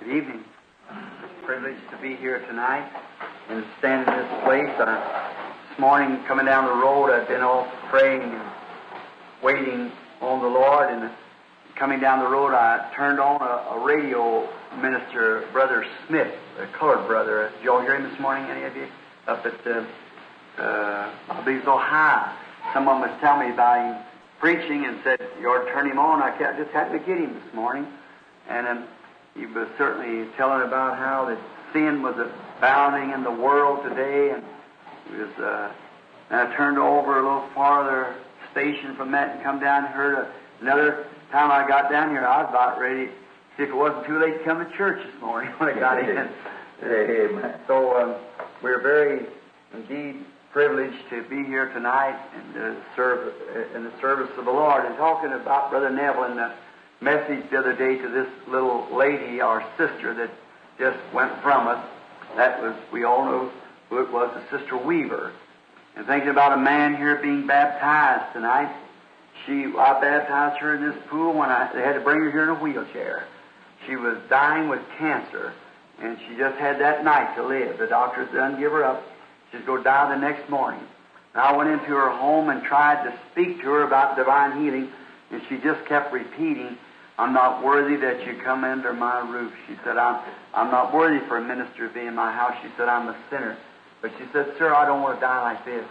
Good evening. It's a privilege to be here tonight and stand in this place. This morning, coming down the road, I've been all praying and waiting on the Lord. And coming down the road, I turned on a radio minister, Brother Smith, a colored brother. Did you all hear him this morning, any of you? Up at, I believe it was Ohio. Someone was telling me about him preaching and said, "You ought to turn him on." I just happened to get him this morning. And he was certainly telling about how that sin was abounding in the world today. And it was, and I turned over a little farther station from that and come down and heard another time I got down here. I was about ready to see if it wasn't too late to come to church this morning when I got in. Amen. So we're very, indeed, privileged to be here tonight and to serve in the service of the Lord. And talking about Brother Neville and the message the other day to this little lady, our sister, that just went from us. That was, we all know who it was, the Sister Weaver. And thinking about a man here being baptized tonight. I baptized her in this pool when they had to bring her here in a wheelchair. She was dying with cancer, and she just had that night to live. The doctors didn't give her up. She'd go die the next morning. And I went into her home and tried to speak to her about divine healing, and she just kept repeating, "I'm not worthy that you come under my roof." She said, I'm not worthy for a minister to be in my house. She said, I'm a sinner. But she said, "Sir, I don't want to die like this."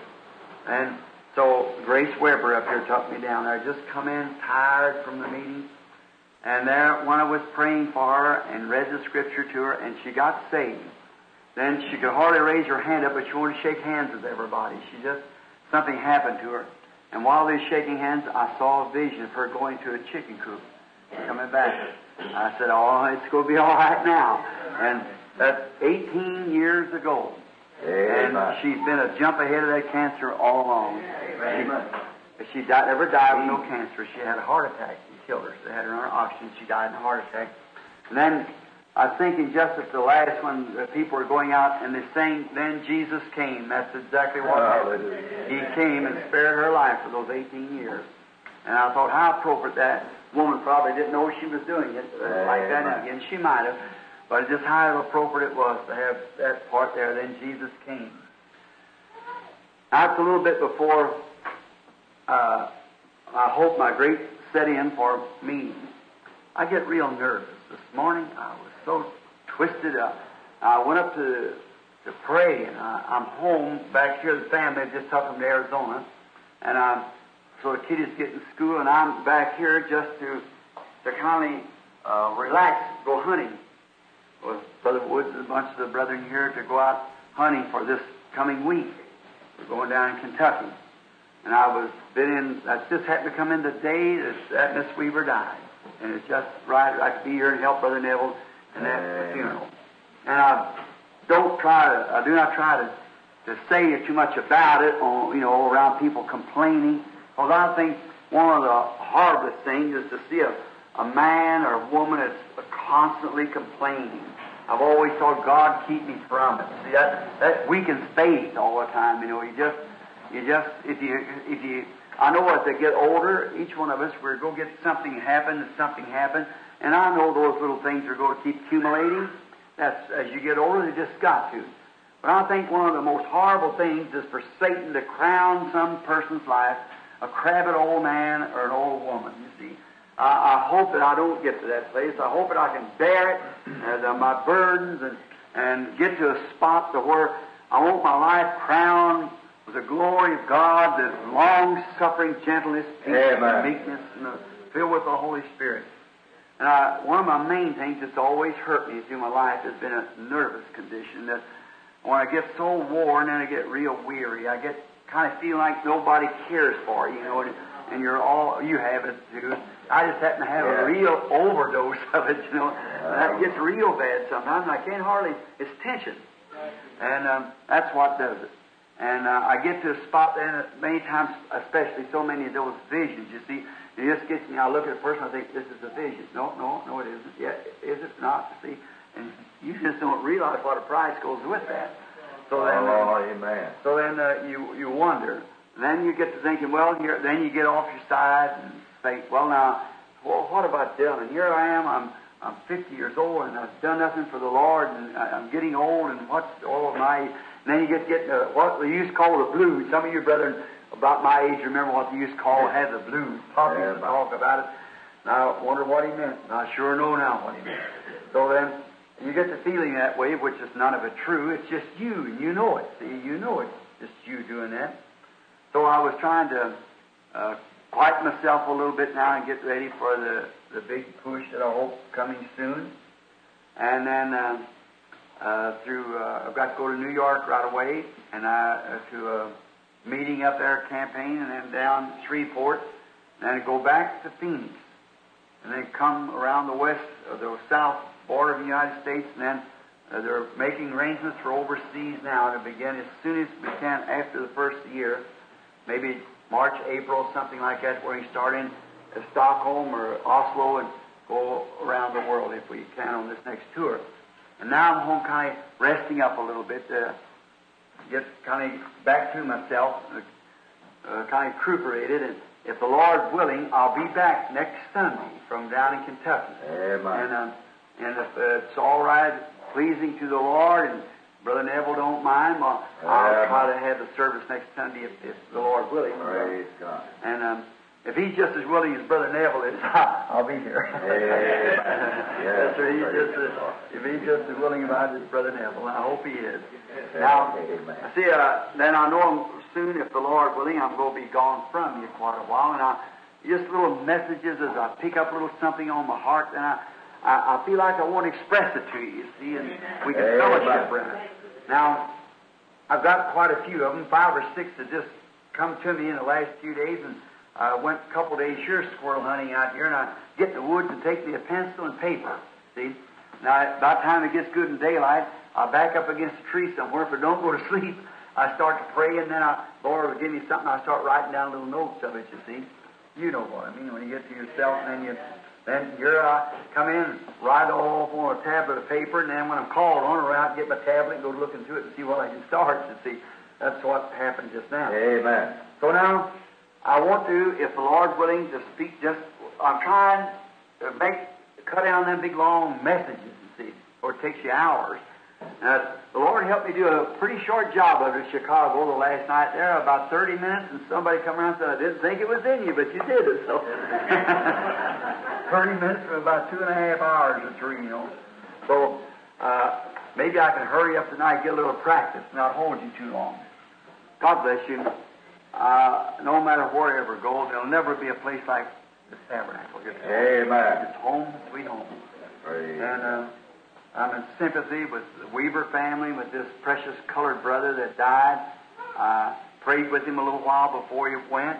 And so Grace Weber up here took me down there. I just come in tired from the meeting. And there, when I was praying for her and read the scripture to her, and she got saved. Then she could hardly raise her hand up, but she wanted to shake hands with everybody. She just, something happened to her. And while they were shaking hands, I saw a vision of her going to a chicken coop and coming back. I said, "Oh, it's going to be all right now." And that's 18 years ago. Amen. And she's been a jump ahead of that cancer all along. Amen. She never died with no cancer. She had a heart attack. It killed her. They had her under oxygen. She died in a heart attack. And then I was thinking just at the last one, the people were going out and they sang, "Then Jesus Came." That's exactly what happened. He came and spared her life for those 18 years. And I thought, how appropriate. That woman probably didn't know she was doing it like that. And again, she might have. But just how appropriate it was to have that part there, "Then Jesus Came." That's a little bit before, I hope my great set in for me. I get real nervous. This morning I was so twisted up. I went up to pray, and I'm home back here. The family just up from Arizona, and so the kid is getting school, and I'm back here just to kind of relax, go hunting. With Brother Woods and a bunch of the brethren here to go out hunting for this coming week. We're going down in Kentucky. And I just happened to come in the day that Miss Weaver died. And it's just right, I could be here and help Brother Neville and that funeral. And I do not try to say too much about it, or, you know, around people complaining. Because I think one of the hardest things is to see a man or a woman that's constantly complaining. I've always thought, "God, keep me from it." See, that weakens faith all the time. You know, if you I know as they get older, each one of us, we're going to get something happen, and I know those little things are going to keep accumulating. That's, as you get older, they just got to. But I think one of the most horrible things is for Satan to crown some person's life, a crabbed old man or an old woman, you see. I hope that I don't get to that place. I hope that I can bear it, my burdens, and get to a spot to where I want my life crowned with the glory of God, the long-suffering, gentleness, peace, and meekness, and filled with the Holy Spirit. And one of my main things that's always hurt me through my life has been a nervous condition, that when I get so worn and I get real weary, I get kind of feel like nobody cares for you, you know. And you have it too. I just happen to have a real overdose of it, you know. That gets real bad sometimes, and I can't hardly. It's tension, and that's what does it. And I get to a spot there, and many times, especially so many of those visions, you see, it just gets me. I look at a person, I think, "This is a vision." No, it isn't. Yeah, is it not? See, and you just don't realize what a price goes with that. So then, amen. So then you wonder. Then you get to thinking, well, then you get off your side and think, well, now, what have I done? And here I am, I'm I'm 50 years old and I've done nothing for the Lord and I'm getting old and what's all my... And then you just get what they used to call the blues. Some of you brethren about my age remember what they used to call had the blues. Papa used to talk about it. And I wonder what he meant. And I sure know now what he meant. So then you get the feeling that way, which is none of it true. It's just you, and you know it. See, you know it's just you doing that. So I was trying to quiet myself a little bit now and get ready for the big push that I hope coming soon. And then I've got to go to New York right away, and to a meeting up there, campaign, and then down Shreveport, and then go back to Phoenix, and then come around the west, the south border of the United States, and then they're making arrangements for overseas now to begin as soon as we can after the first year, maybe March, April, something like that, where we start in Stockholm or Oslo and go around the world if we can on this next tour. And now I'm home kind of resting up a little bit, just kind of back to myself, kind of recuperated. And if the Lord's willing, I'll be back next Sunday from down in Kentucky. Amen. And if it's all right, pleasing to the Lord, and Brother Neville don't mind, well, I'll try to have the service next Sunday if the Lord willing. Praise God. And if he's just as willing as Brother Neville is, I'll be here. Yes, sir, if he's just as willing about it as Brother Neville, I hope he is. Now, see, then I know soon, if the Lord willing, I'm going to be gone from you quite a while, and just little messages as I pick up a little something on my heart, and I feel like I want to express it to you, see, and we can fellowship in it. Now, I've got quite a few of them, 5 or 6 that just come to me in the last few days, and I went a couple days here squirrel hunting out here, and I get in the woods and take me a pencil and paper, see. Now, by the time it gets good in daylight, I back up against a tree somewhere. If I don't go to sleep, I start to pray, and then Lord will give me something, I start writing down little notes of it, you see. You know what I mean, when you get to yourself, and then here I come in, write off on a tablet of paper, and then when I'm called on, I get my tablet and go looking through it and see what I can start, and see. That's what happened just now. Amen. So now, I want to, if the Lord's willing, to speak just, I'm trying to cut down them big long messages, you see, or it takes you hours. Now, the Lord helped me do a pretty short job of it in Chicago the last night there, about 30 minutes, and somebody come around and said, I didn't think it was in you, but you did it, so. 30 minutes for about 2.5 hours or 3, you know. So, maybe I can hurry up tonight, get a little practice, not hold you too long. God bless you. No matter where I ever go, there'll never be a place like the Tabernacle. It's Amen. It's home, sweet home. Praise and I'm in sympathy with the Weaver family, with this precious colored brother that died. Prayed with him a little while before he went.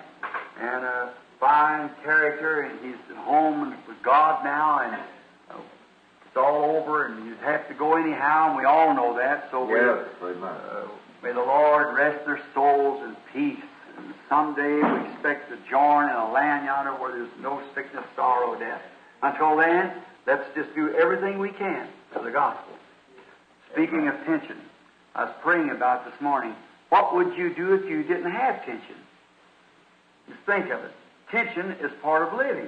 And a fine character, and he's at home with God now, and it's all over, and you have to go anyhow, and we all know that. So may the Lord rest their souls in peace. And someday we expect to join in a land yonder where there's no sickness, sorrow, death. Until then, let's just do everything we can for the gospel. Speaking of tension, I was praying about this morning. What would you do if you didn't have tension? Just think of it. Tension is part of living.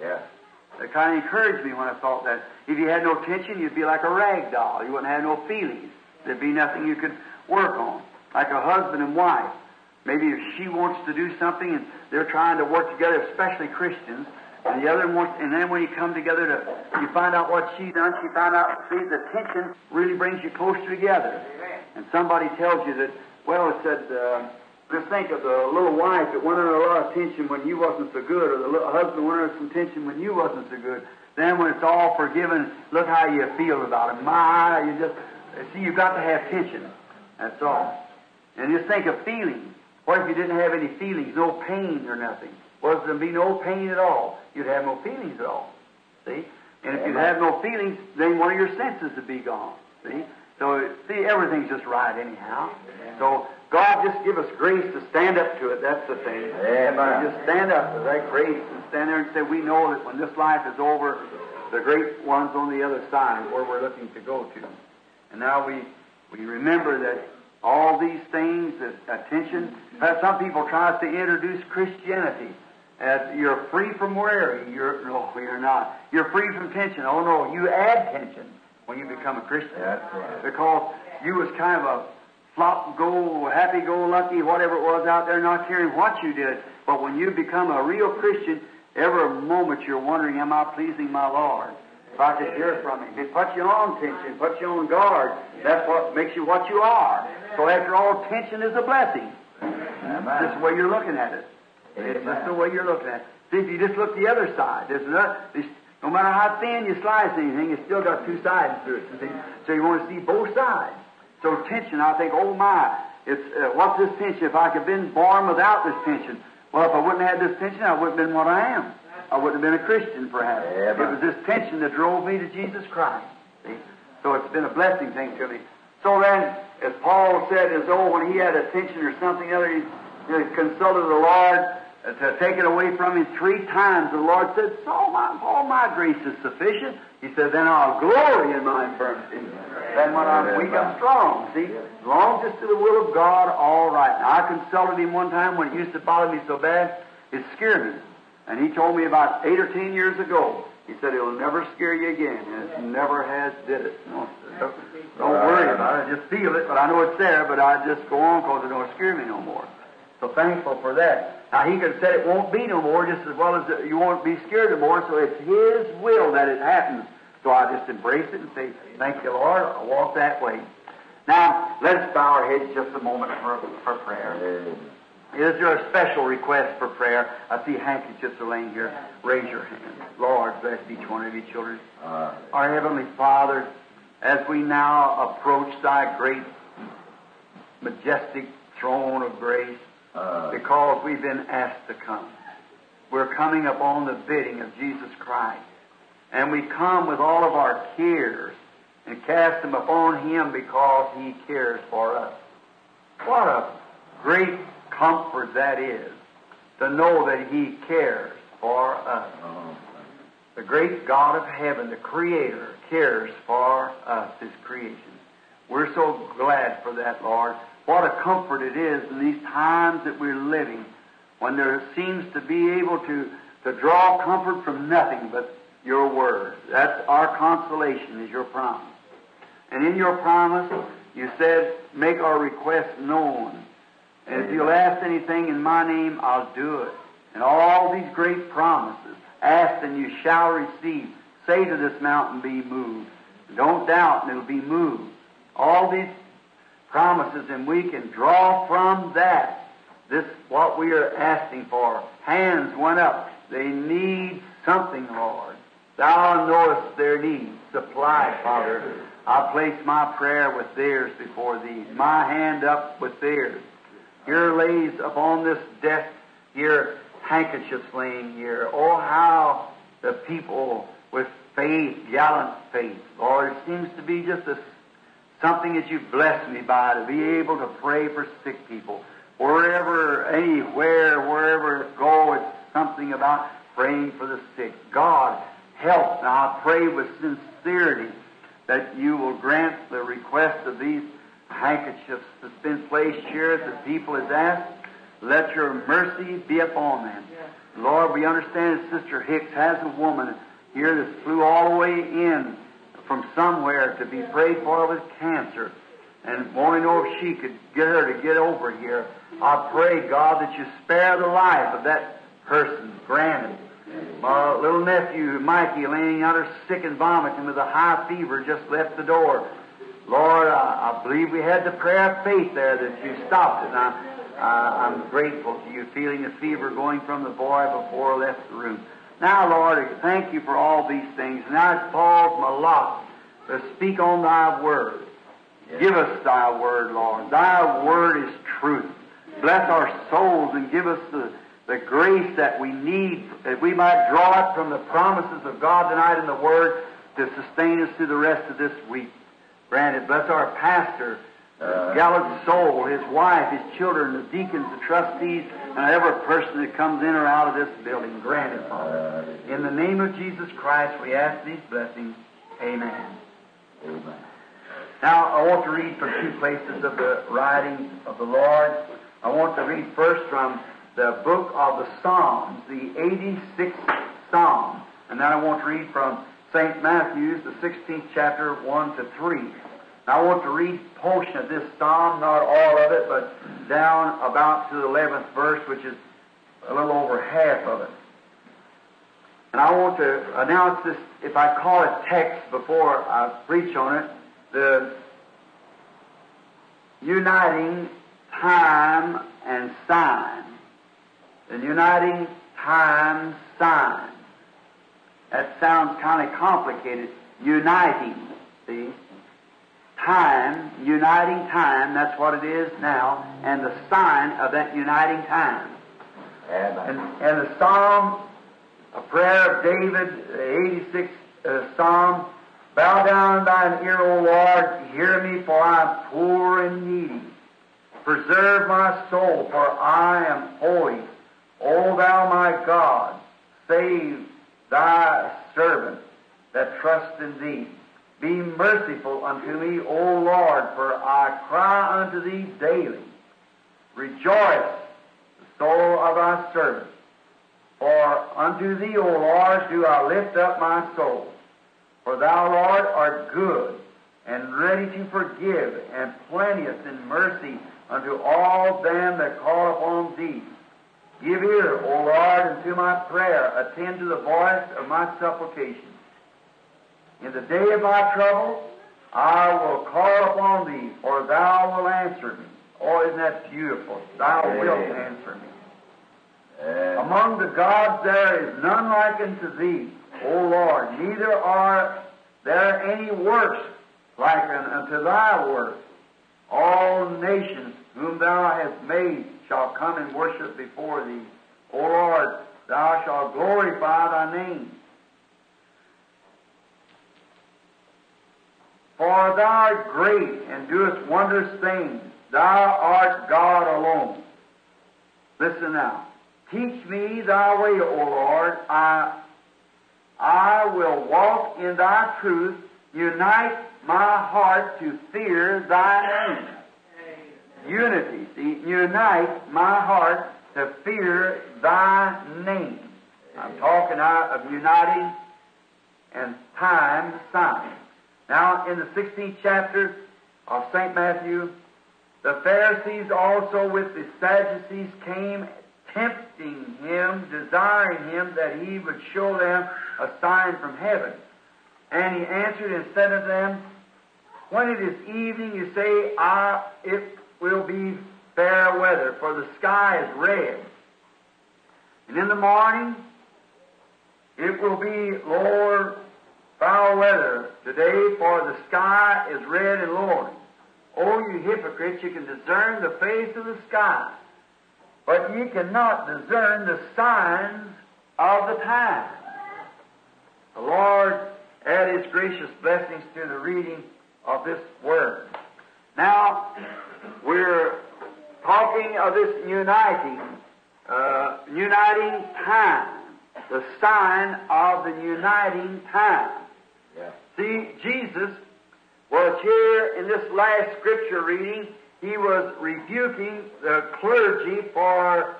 Yeah. That kind of encouraged me when I thought that. If you had no tension, you'd be like a rag doll. You wouldn't have no feelings. There'd be nothing you could work on. Like a husband and wife. Maybe if she wants to do something and they're trying to work together, especially Christians, and the other one wants, and then when you come together you find out what she's done, you find out, see, the tension really brings you closer together. And somebody tells you that, well, it said, just think of the little wife that went under a lot of tension when you wasn't so good, or the little husband went under some tension when you wasn't so good. Then when it's all forgiven, look how you feel about it. My, you just, see, you've got to have tension. That's all. And just think of feelings. What if you didn't have any feelings, no pain or nothing? Well, if there'd be no pain at all, you'd have no feelings at all, see? And if you have no feelings, then one of your senses would be gone, see? So, see, everything's just right anyhow. Amen. So, God, just give us grace to stand up to it. That's the thing. Amen. Just stand up to that grace and stand there and say, we know that when this life is over, the great one's on the other side where we're looking to go to. And now we remember that all these things, attention. Some people try to introduce Christianity You're free from worry. You're not. You're free from tension. Oh, no, you add tension when you become a Christian. That's right. Because you was kind of a flop-go, happy-go-lucky, whatever it was out there, not caring what you did. But when you become a real Christian, every moment you're wondering, am I pleasing my Lord? If I could hear from Him. It puts you on tension, puts you on guard. That's what makes you what you are. So after all, tension is a blessing. That's just the way you're looking at it. It's just the way you're looking at it. See, if you just look the other side, no matter how thin you slice anything, it's still got two sides to it. See? So you want to see both sides. So tension, I think, oh my, what's this tension? If I could have been born without this tension, well, if I wouldn't have had this tension, I wouldn't have been what I am. I wouldn't have been a Christian, perhaps. Yeah, it was this tension that drove me to Jesus Christ. See? So it's been a blessing thing to me. So then, as Paul said, as though when he had a tension or something other, he consulted the Lord to take it away from him 3 times. The Lord said, all my grace is sufficient. He said, then I'll glory in my infirmity. Then when I'm weak, I'm strong. See? As long as it's to the will of God, all right. Now, I consulted him one time when it used to bother me so bad, it scared me. And he told me about 8 or 10 years ago, he said, it'll never scare you again, and it never has did it. No, don't worry about it. I just feel it, but I know it's there, but I just go on because it don't scare me no more. So thankful for that. Now, he could have said it won't be no more, just as well as you won't be scared no more, so it's his will that it happens. So I just embrace it and say, thank you, Lord. I'll walk that way. Now, let's bow our heads just a moment for prayer. Is there a special request for prayer? I see handkerchiefs are laying here. Raise your hand. Lord, bless each one of your children. Our Heavenly Father, as we now approach thy great, majestic throne of grace, because we've been asked to come. We're coming upon the bidding of Jesus Christ. And we come with all of our cares and cast them upon Him because He cares for us. What a great comfort that is, to know that He cares for us. The great God of heaven, the Creator, cares for us, His creation. We're so glad for that, Lord. What a comfort it is in these times that we're living, when there seems to be able to draw comfort from nothing but Your Word. That's our consolation, is Your promise. And in Your promise, You said, make our request known. And if you'll ask anything in my name, I'll do it. And all these great promises, ask and you shall receive. Say to this mountain, be moved. Don't doubt, and it'll be moved. All these promises, and we can draw from that. This what we are asking for. Hands went up. They need something, Lord. Thou knowest their needs. Supply, Father. I place my prayer with theirs before Thee. My hand up with theirs. Here lays upon this desk here handkerchiefs laying here. Oh, how the people with faith, gallant faith, Lord, it seems to be just something that You've blessed me by, to be able to pray for sick people. Wherever, anywhere, wherever it go, it's something about praying for the sick. God, help. Now I pray with sincerity that You will grant the request of these handkerchiefs that's been placed here as the people is asked. Let Your mercy be upon them. Lord, we understand that Sister Hicks has a woman here that flew all the way in from somewhere to be prayed for with cancer, and want to know if she could get her to get over here. I pray, God, that You spare the life of that person. Granted, my little nephew Mikey laying out her sick and vomiting with a high fever just left the door. Lord, I believe we had the prayer of faith there that You stopped it. And I'm grateful to You, feeling the fever going from the boy before I left the room. Now, Lord, thank You for all these things. Now it's Paul's my lot to speak on Thy Word. Yes. Give us Thy Word, Lord. Thy Word is truth. Bless our souls and give us the grace that we need, that we might draw it from the promises of God tonight in the Word to sustain us through the rest of this week. Granted, bless our pastor, his gallant soul, his wife, his children, the deacons, the trustees, and every person that comes in or out of this building. Granted, Father. In the name of Jesus Christ, we ask these blessings. Amen. Amen. Now, I want to read from 2 places of the writing of the Lord. I want to read first from the book of the Psalms, the 86th Psalm. And then I want to read from St. Matthew's, the 16th chapter, 1 to 3. Now, I want to read a portion of this psalm, not all of it, but down about to the 11th verse, which is a little over half of it. And I want to announce this, if I call it text before I preach on it, the uniting time and sign. The uniting time sign. That sounds kind of complicated. Uniting, see? Time, uniting time, that's what it is now, and the sign of that uniting time. And the psalm, a prayer of David, the 86th Psalm, bow down thine ear, O Lord, hear me, for I am poor and needy. Preserve my soul, for I am holy. O thou my God, save thy servant that trust in thee. Be merciful unto me, O Lord, for I cry unto thee daily. Rejoice, the soul of thy servant. For unto thee, O Lord, do I lift up my soul. For thou, Lord, art good, and ready to forgive, and plenteous in mercy unto all them that call upon thee. Give ear, O Lord, unto my prayer. Attend to the voice of my supplication. In the day of my trouble, I will call upon thee, for thou wilt answer me. Oh, isn't that beautiful? Thou wilt answer me. Among the gods there is none like unto thee, O Lord, neither are there any works like unto thy work. All nations whom thou hast made shall come and worship before thee. O Lord, thou shalt glorify thy name. For thou art great and doest wondrous things. Thou art God alone. Listen now. Teach me thy way, O Lord. I will walk in thy truth. Unite my heart to fear thy name. Unity. See, unite my heart to fear thy name. I'm talking out of uniting and time sign. Now, in the 16th chapter of St. Matthew, the Pharisees also with the Sadducees came tempting him, desiring him that he would show them a sign from heaven. And he answered and said unto them, When it is evening, you say, it will be fair weather, for the sky is red. And in the morning, it will be foul weather today, for the sky is red and lowering. O you hypocrites, you can discern the face of the sky, but ye cannot discern the signs of the time. The Lord add His gracious blessings to the reading of this Word. Now, we're talking of this uniting time, the sign of the uniting time. Yeah. See, Jesus was here in this last scripture reading. He was rebuking the clergy for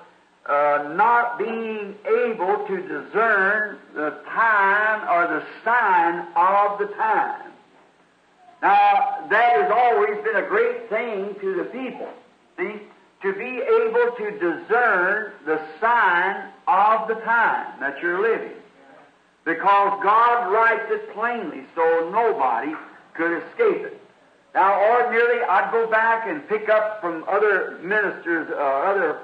not being able to discern the time or the sign of the time. Now, that has always been a great thing to the people, see, to be able to discern the sign of the time that you're living. Because God writes it plainly, so nobody could escape it. Now, ordinarily, I'd go back and pick up from other ministers, other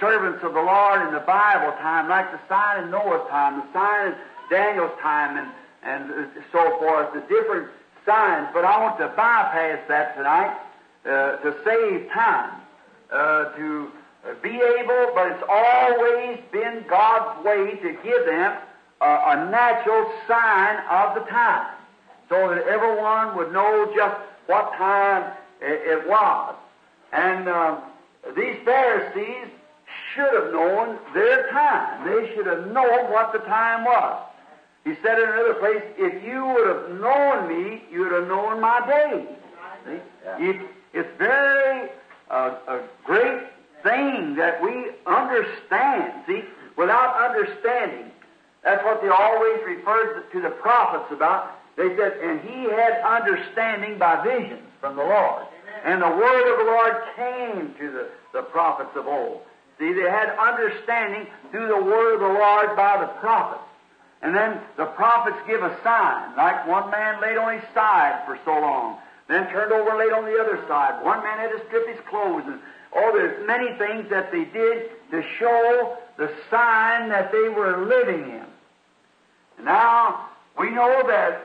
servants of the Lord in the Bible time, like the sign in Noah's time, the sign in Daniel's time, and so forth, the different signs. But I want to bypass that tonight to save time, to be able, but it's always been God's way to give them a natural sign of the time, so that everyone would know just what time it was. And these Pharisees should have known their time. They should have known what the time was. He said in another place, if you would have known me, you would have known my day. See? Yeah. It's very great thing that we understand. See, without understanding, that's what they always referred to the prophets about. They said, and he had understanding by visions from the Lord. And the word of the Lord came to the prophets of old. See, they had understanding through the word of the Lord by the prophets. And then the prophets give a sign, like one man laid on his side for so long, then turned over and laid on the other side. One man had to strip his clothes. And, oh, there's many things that they did to show the sign that they were living in. Now, we know that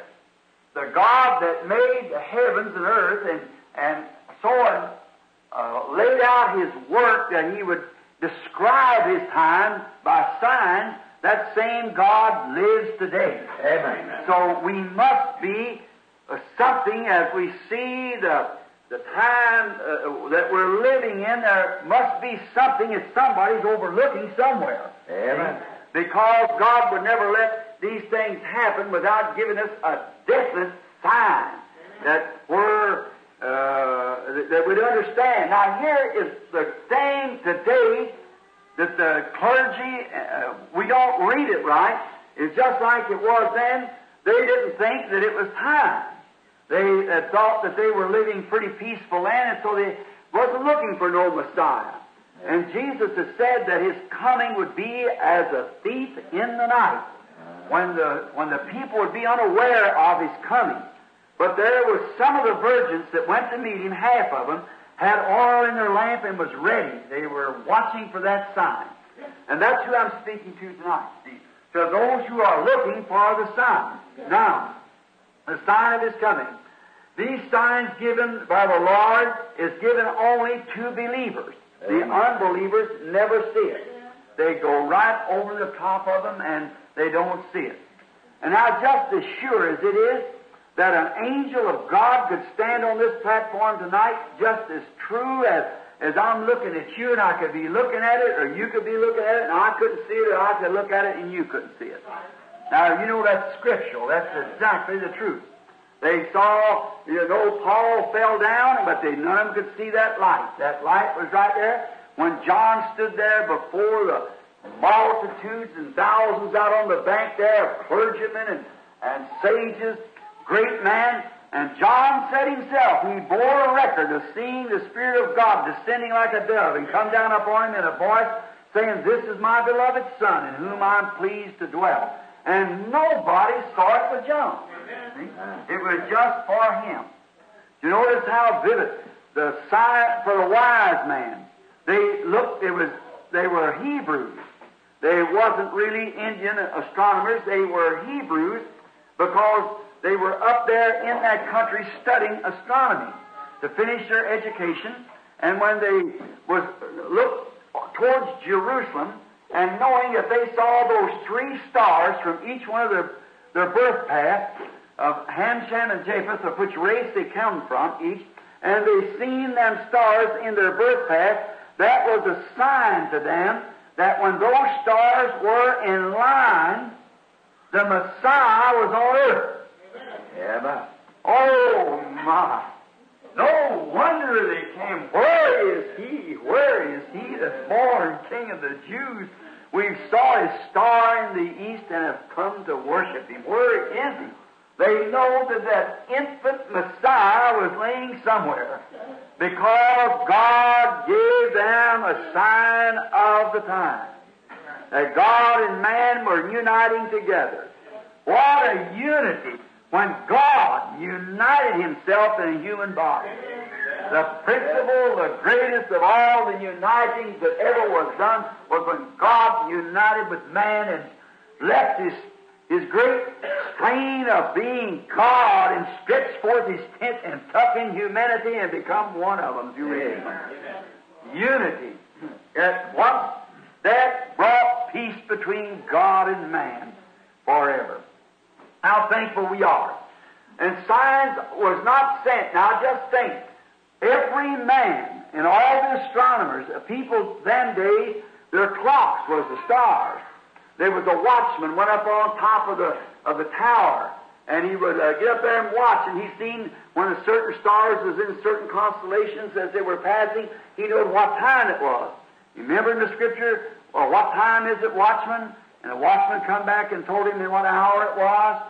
the God that made the heavens and earth and so on laid out His work that He would describe His time by signs. That same God lives today. Amen. So we must be something as we see the time that we're living in. There must be something that somebody's overlooking somewhere. Amen. Because God would never let these things happen without giving us a definite sign that that we'd understand. Now here is the thing today that the clergy, we don't read it right. It's just like it was then. They didn't think that it was time. They thought that they were living pretty peaceful land, and so they wasn't looking for no Messiah. And Jesus has said that His coming would be as a thief in the night, when the people would be unaware of His coming. But there were some of the virgins that went to meet Him, half of them had oil in their lamp and was ready. They were watching for that sign. And that's who I'm speaking to tonight, to those who are looking for the sign. Now, the sign of His coming. These signs given by the Lord is given only to believers. The unbelievers never see it. They go right over the top of them and they don't see it. And now, just as sure as it is that an angel of God could stand on this platform tonight, just as true as I'm looking at you, and I could be looking at it, or you could be looking at it, and I couldn't see it, or I could look at it, and you couldn't see it. Now, you know that's scriptural. That's exactly the truth. They saw, you know, Paul fell down, but none of them could see that light. That light was right there. When John stood there before the multitudes and thousands out on the bank there of clergymen and sages, great man, and John said himself, he bore a record of seeing the Spirit of God descending like a dove and come down upon him in a voice saying, "This is my beloved Son, in whom I am pleased to dwell." And nobody saw it but John. It was just for him. You notice how vivid the sign for the wise man. They looked. They were Hebrews. They wasn't really Indian astronomers. They were Hebrews because they were up there in that country studying astronomy to finish their education. And when they looked towards Jerusalem, and knowing that they saw those three stars from each one of their birth paths of Ham, Shem, and Japheth, of which race they come from each, and they seen them stars in their birth path, that was a sign to them that when those stars were in line, the Messiah was on earth. Yeah, oh, my! No wonder they came. Where is He? Where is He that's born King of the Jews? We saw His star in the east and have come to worship Him. Where is He? They know that infant Messiah was laying somewhere because God gave them a sign of the time, that God and man were uniting together. What a unity! When God united Himself in a human body, the principle, the greatest of all the uniting that ever was done was when God united with man and left His great strain of being God and stretched forth His tent and took in humanity and become one of them through Him. Unity. At once, that brought peace between God and man forever. How thankful we are. And signs was not sent. Now just think, every man and all the astronomers, people them days, their clocks was the stars. There was a watchman went up on top of the tower, and he would get up there and watch, and he seen when a certain stars was in certain constellations as they were passing, he knew what time it was. Remember in the Scripture, well, what time is it, watchman? And the watchman come back and told him in what hour it was.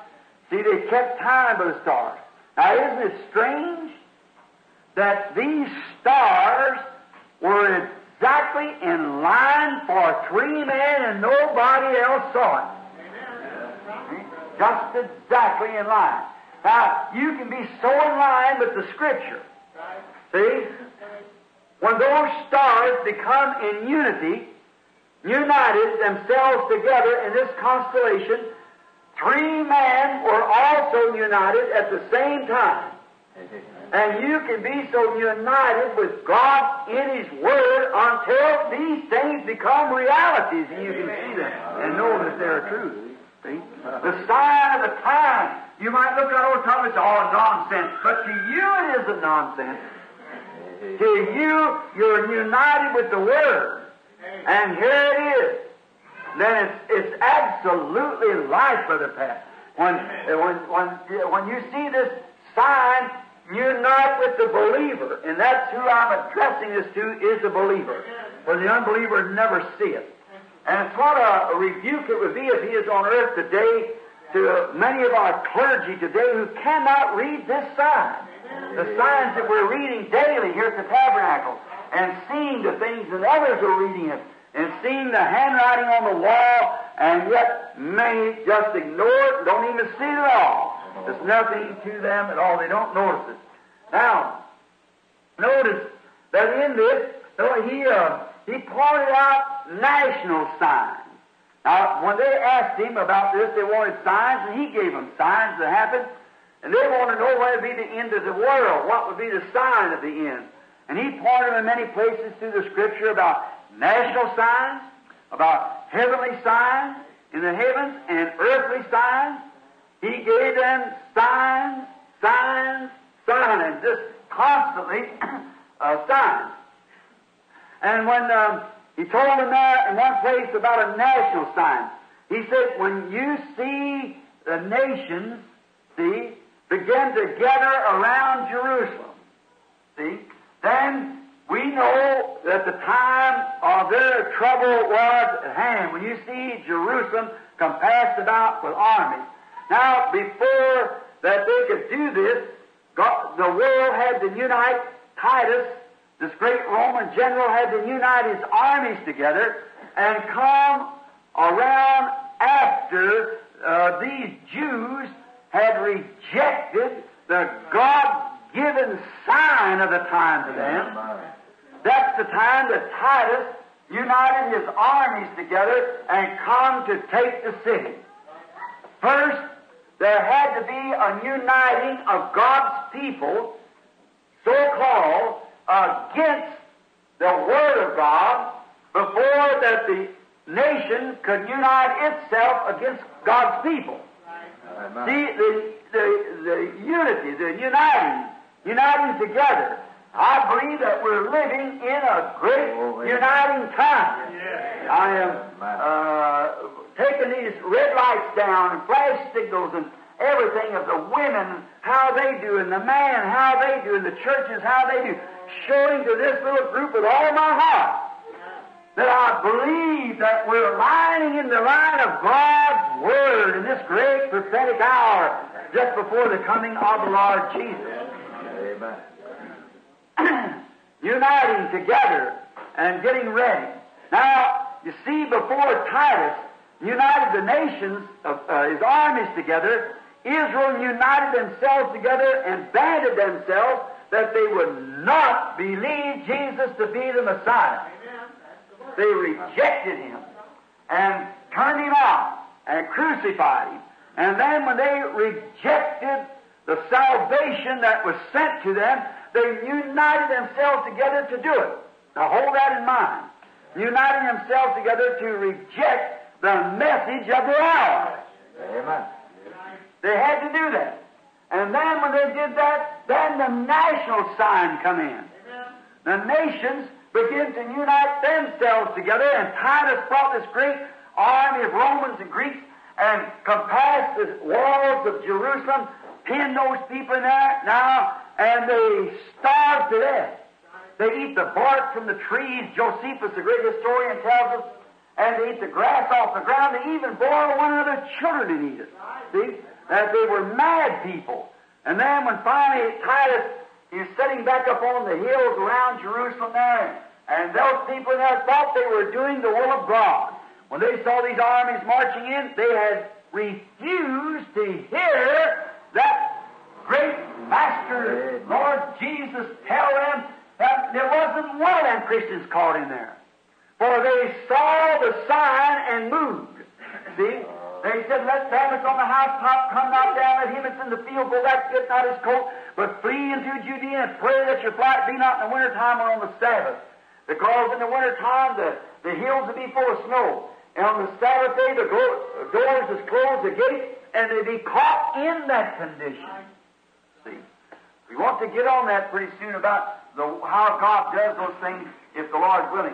See, they kept time by the stars. Now, isn't it strange that these stars were exactly in line for three men and nobody else saw it? Amen. Just exactly in line. Now, you can be so in line with the Scripture. See? When those stars become in unity, united themselves together in this constellation, three men were also united at the same time. And you can be so united with God in His Word until these things become realities, and you can see them and know that they're true. See? The sign of the time. You might look at old time and say, oh, nonsense. But to you it isn't nonsense. To you, you're united with the Word. And here it is. Then it's absolutely life, Brother Pat. When you see this sign, unite with the believer. And that's who I'm addressing this to, is the believer. For the unbeliever would never see it. And it's what a rebuke it would be if he is on earth today to many of our clergy today who cannot read this sign. The signs that we're reading daily here at the Tabernacle, and seeing the things that others are reading it, and seeing the handwriting on the wall, and yet many just ignore it, don't even see it at all. There's nothing to them at all. They don't notice it. Now, notice that in this, he pointed out national signs. Now, when they asked him about this, they wanted signs, and he gave them signs that happened. And they wanted to know what would be the end of the world, what would be the sign of the end. And he pointed in many places through the Scripture about national signs, about heavenly signs in the heavens, and earthly signs. He gave them signs, signs, signs, just constantly signs. And when... He told them that in one place about a national sign. He said, when you see the nations, see, begin to gather around Jerusalem, see, then we know that the time of their trouble was at hand. When you see Jerusalem compassed about with armies. Now, before that they could do this, the world had to unite. Titus, this great Roman general, had to unite his armies together and come around after these Jews had rejected the God-given sign of the time to them. That's the time that Titus united his armies together and come to take the city. First, there had to be a uniting of God's people, so-called, against the Word of God before that the nation could unite itself against God's people. Right. See, the unity, the uniting together. I believe that we're living in a great uniting time. Yeah. I am taking these red lights down and flash signals and everything of the women, how they do, and the man, how they do, and the churches, how they do, showing to this little group with all my heart that I believe that we're lying in the line of God's Word in this great prophetic hour just before the coming of the Lord Jesus. Amen. Uniting together and getting ready. Now, you see, before Titus united the nations, his armies together, Israel united themselves together and banded themselves that they would not believe Jesus to be the Messiah. They rejected him and turned him out and crucified him. And then when they rejected the salvation that was sent to them, they united themselves together to do it. Now hold that in mind. Uniting themselves together to reject the message of the hour. Amen. They had to do that. And then when they did that, then the national sign come in. Amen. The nations begin to unite themselves together, and Titus brought this great army of Romans and Greeks and compassed the walls of Jerusalem, pinned those people in there now, and they starved to death. They eat the bark from the trees. Josephus, the great historian, tells us, and they eat the grass off the ground. They even boil one another's children and eat it. See? That they were mad people. And then when finally Titus is setting back up on the hills around Jerusalem there, and those people that thought they were doing the will of God, when they saw these armies marching in, they had refused to hear that great Master, Lord Jesus, tell them that there wasn't one of them Christians caught in there. For they saw the sign and moved. See? They said, let them that's on the housetop come not down, let him that's in the field go back, get not his coat, but flee into Judea and pray that your flight be not in the wintertime or on the Sabbath. Because in the wintertime the hills will be full of snow. And on the Sabbath day the doors is closed, the gates, and they be caught in that condition. See, we want to get on that pretty soon about how God does those things, if the Lord's willing.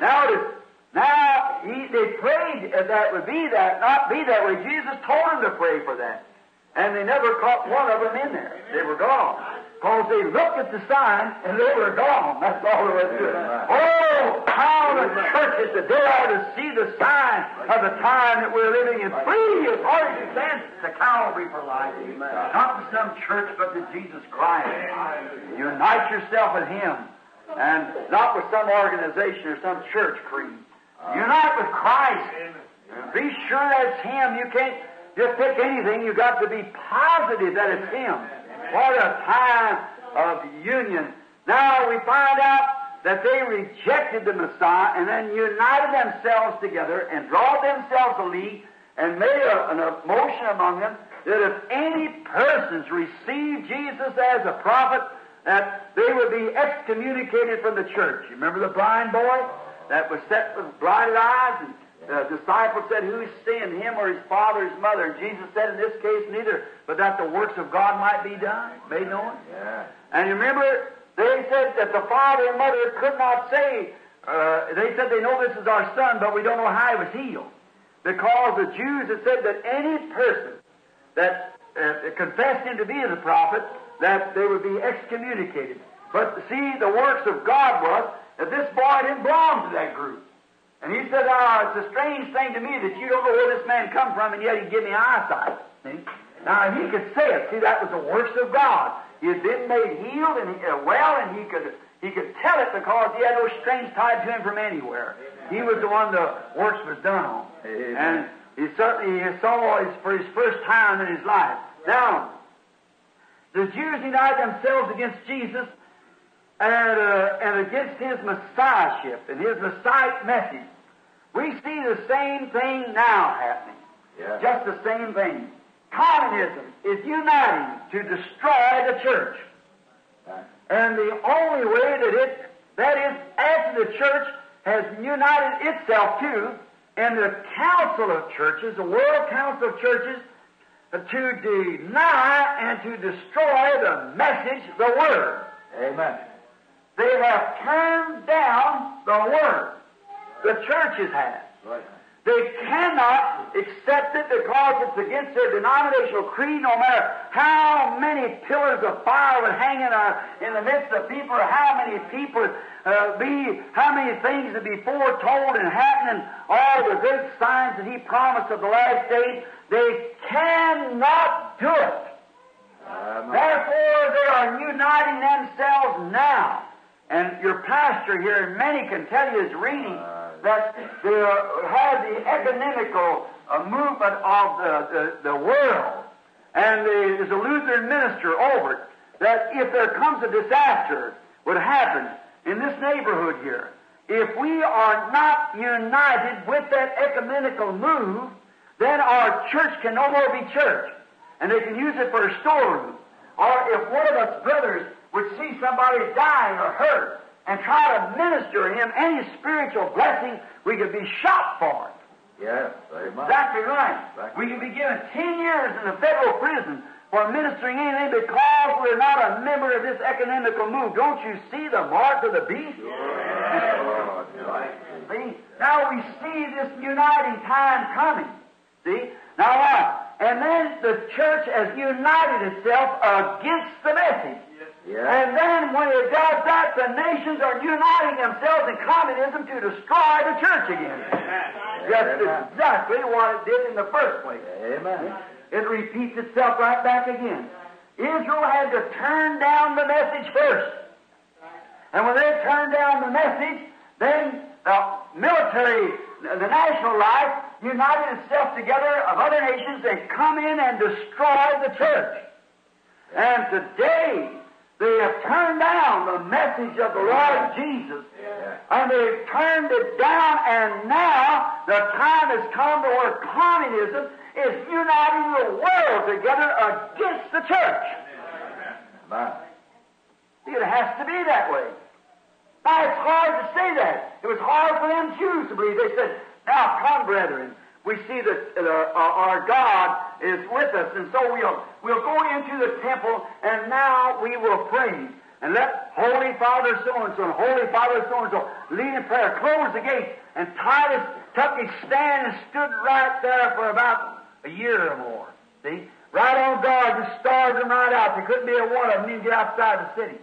Now it is. Now, they prayed that would be that, not be that way. Jesus told them to pray for that. And they never caught one of them in there. They were gone. Because they looked at the sign, and they were gone. That's all there was to it. Oh, how the churches today ought to see the sign of the time that we're living in. Free as far as you can to Calvary for life. Not to some church, but to Jesus Christ. Unite yourself with Him. And not with some organization or some church creed. Unite with Christ. Amen. Be sure that's Him. You can't just pick anything. You've got to be positive that it's Him. Amen. What a time of union. Now we find out that they rejected the Messiah and then united themselves together and drawed themselves a league and made a motion among them that if any persons received Jesus as a prophet, that they would be excommunicated from the church. You remember the blind boy? That was set with blinded eyes, and the disciples said, who's sinned, him or his father or his mother? And Jesus said, in this case, neither, but that the works of God might be done, made known. Yeah. And you remember, they said that the father and mother could not say, they said they know this is our son, but we don't know how he was healed. Because the Jews had said that any person that confessed him to be the prophet, that they would be excommunicated. But see, the works of God was that this boy didn't belong to that group. And he said, it's a strange thing to me that you don't know where this man come from, and yet he give me eyesight. See? Now, he could say it. See, that was the works of God. He had been made healed and well, and he could tell it because he had no strings tied to him from anywhere. Amen. He was the one the works was done on. Amen. And he certainly saw it for his first time in his life. Now, the Jews united themselves against Jesus and against His Messiahship and His Messiah message. We see the same thing now happening. Yeah. Just the same thing. Communism is uniting to destroy the church. Right. And the only way that is, after the church has united itself too, and the Council of Churches, the World Council of Churches, to deny and to destroy the message, the Word. Amen. They have turned down the Word. The churches have. Right. They cannot accept it because it's against their denominational creed, no matter how many pillars of fire would hang in the midst of people, or how many people how many things would be foretold and happening, all the great signs that He promised of the last days. They cannot do it. Therefore, they are uniting themselves now. And your pastor here, many can tell you, is reading that they have the ecumenical movement of the world. And there's a Lutheran minister over it, that if there comes a disaster, would happen in this neighborhood here, if we are not united with that ecumenical move, then our church can no more be church, and they can use it for a storeroom. Or if one of us brothers would see somebody dying or hurt and try to minister him any spiritual blessing, we could be shot for it. Yes, very much. Exactly right. Exactly. We could be given 10 years in the federal prison for ministering anything because we're not a member of this ecumenical move. Don't you see the mark of the beast? Yeah. See? Now we see this uniting time coming. See? Now, and then the church has united itself against the message. Yes. Yeah. And then when it does that, the nations are uniting themselves in communism to destroy the church again. Amen. That's exactly what it did in the first place. Amen. It repeats itself right back again. Israel had to turn down the message first. And when they turned down the message, then the national life united itself together of other nations. They come in and destroy the church. And today, they have turned down the message of the Lord Jesus. Yeah. And they've turned it down, and now the time has come to where communism is uniting the world together against the church. Yeah. It has to be that way. Now, it's hard to say that. It was hard for them Jews to believe. They said, now, come, brethren, we see that our God is with us, and so we'll go into the temple, and now we will praise. And let Holy Father so-and-so and Holy Father so-and-so lead in prayer, close the gates. And Titus took his stand and stood right there for about a year or more. See? Right on guard, just starved them right out. There couldn't be a one of them even get outside the city.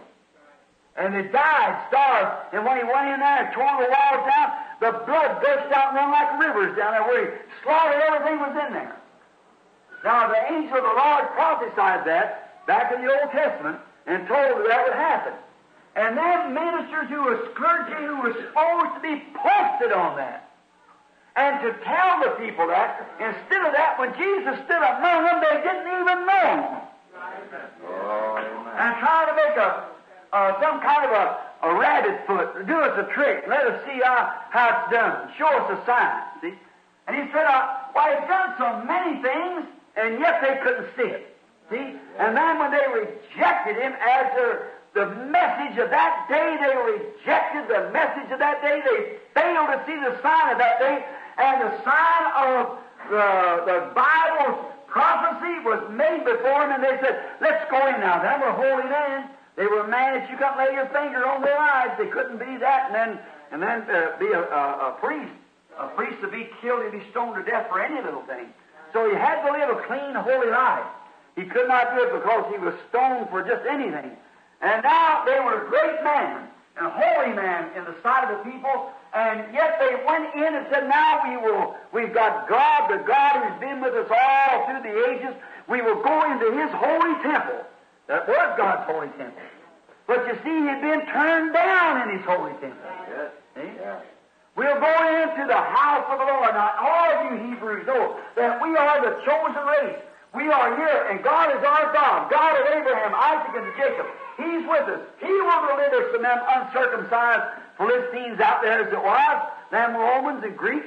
And they died, starved. And when he went in there and tore the walls down, the blood burst out and run like rivers down there where he slaughtered everything was in there. Now, the angel of the Lord prophesied that back in the Old Testament and told that would happen. And then ministers who was clergy who was supposed to be posted on that and to tell the people that, instead of that, when Jesus stood among them, they didn't even know him. And trying to make some kind of a rabbit foot, do us a trick, let us see how it's done, show us a sign. See? And he said, why, he's done so many things, and yet they couldn't see it. See? And then when they rejected him as the message of that day, they rejected the message of that day. They failed to see the sign of that day. And the sign of the Bible's prophecy was made before them, and they said, let's go in now. Then we're holding in. They were mad that you couldn't lay your finger on their eyes. They couldn't be that, and then be a priest. A priest to be killed and be stoned to death for any little thing. So he had to live a clean, holy life. He could not do it because he was stoned for just anything. And now they were a great man and a holy man in the sight of the people, and yet they went in and said, now we've got God, the God who's been with us all through the ages. We will go into His holy temple. That was God's holy temple. But you see, He had been turned down in His holy temple. Yes. See? Yeah. We'll go into the house of the Lord. Now, all of you Hebrews know that we are the chosen race. We are here, and God is our God. God of Abraham, Isaac, and Jacob. He's with us. He will deliver us from them uncircumcised Philistines out there as it was, them Romans and Greeks.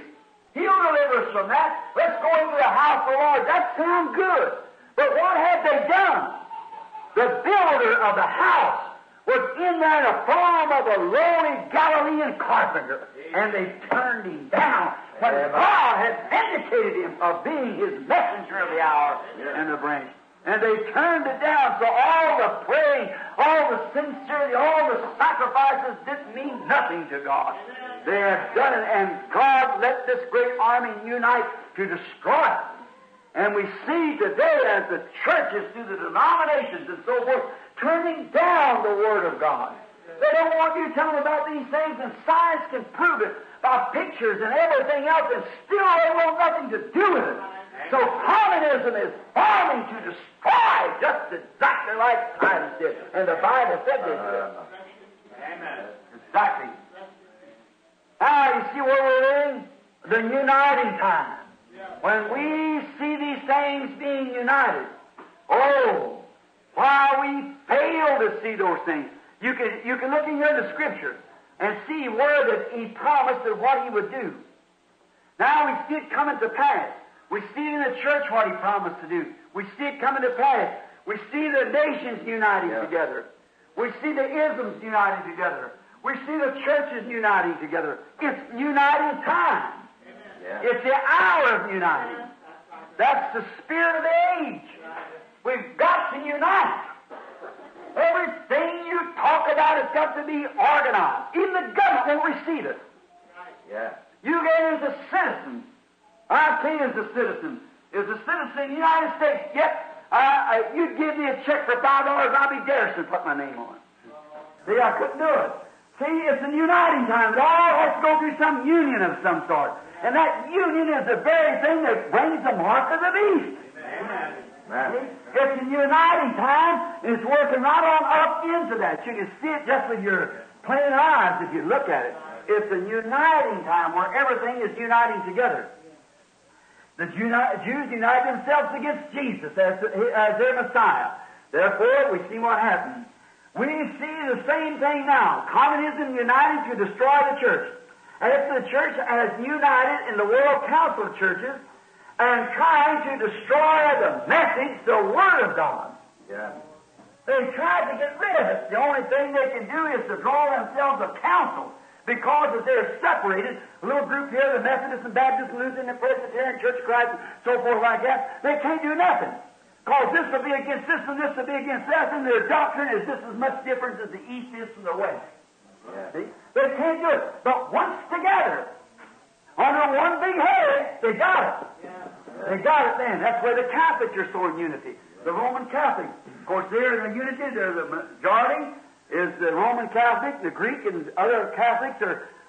He'll deliver us from that. Let's go into the house of the Lord. That sounds good. But what had they done? The builder of the house was in there in the form of a lowly Galilean carpenter. And they turned him down when God had vindicated him of being His messenger of the hour and the branch. And they turned it down, so all the praying, all the sincerity, all the sacrifices didn't mean nothing to God. They have done it, and God let this great army unite to destroy it. And we see today as the churches through the denominations and so forth turning down the Word of God. They don't want you to tell them about these things, and science can prove it by pictures and everything else, and still they want nothing to do with it. So communism is bombing to destroy just exactly like Titus did, and the Bible said they did. Amen. Exactly. Now you see where we're in? The uniting time. When we see these things being united, oh, why we fail to see those things. You can look in here in the Scripture and see where that He promised of what He would do. Now we see it coming to pass. We see in the church what He promised to do. We see it coming to pass. We see the nations uniting together. We see the isms uniting together. We see the churches uniting together. It's uniting time. Yeah. It's the hour of uniting. That's the spirit of the age. We've got to unite. Everything you talk about has got to be organized. Even the government won't receive it. Yeah. You get as a citizen. I've seen as a citizen. As a citizen of the United States, yet If you'd give me a check for $5, I'd be daring to put my name on it. See, I couldn't do it. See, it's a uniting time. It all has to go through some union of some sort. And that union is the very thing that brings the mark of the beast. Amen. Amen. It's a uniting time, and it's working right on up into that. You can see it just with your plain eyes if you look at it. It's a uniting time where everything is uniting together. The Jews united themselves against Jesus as their Messiah. Therefore, we see what happened. We see the same thing now. Communism united to destroy the church. As the church has united in the World Council of Churches and trying to destroy the message, the Word of God. Yeah. They tried to get rid of it. The only thing they can do is to draw themselves a council because if they're separated, a little group here, the Methodists and Baptists, Lutheran and Presbyterian, Church of Christ, and so forth like that, they can't do nothing. Because this will be against this and this will be against that, and their doctrine is just as much different as the East is from the West. Yeah. See? They can't do it. But once together, under one big head, they got it. Yeah. They got it then. That's where the Catholics are so in unity. The Roman Catholic. Of course, they're in the unity. They're the majority is the Roman Catholic. The Greek and other Catholics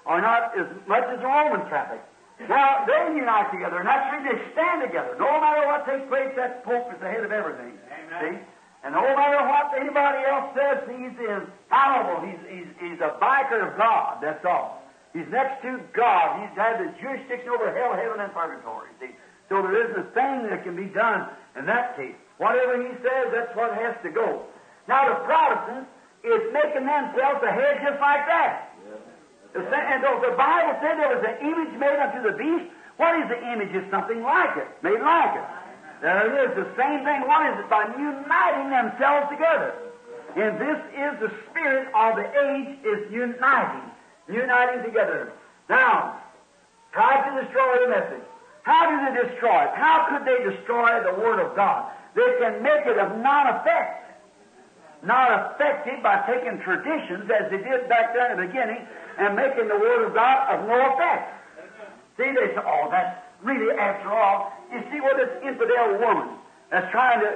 are not as much as the Roman Catholic. Now, they unite together, and that's where they stand together. No matter what takes place, that Pope is the head of everything. Amen. See? And no matter what anybody else says, he's infallible. He's a vicar of God, that's all. He's next to God. He's had the jurisdiction over hell, heaven, and purgatory. See? So there isn't a thing that can be done in that case. Whatever he says, that's what has to go. Now, the Protestants is making themselves a head just like that. Yeah. And though the Bible said there was an image made unto the beast, what is the image? It's something like it, made like it. There it is, the same thing. What is it? By uniting themselves together. And this is the spirit of the age, is uniting together. Now, try to destroy the message. How do they destroy it? How could they destroy the Word of God? They can make it of non-effect. Not affected by taking traditions, as they did back there in the beginning, and making the Word of God of no effect. See, they say, oh, that's really, after all, you see what this infidel woman that's trying to,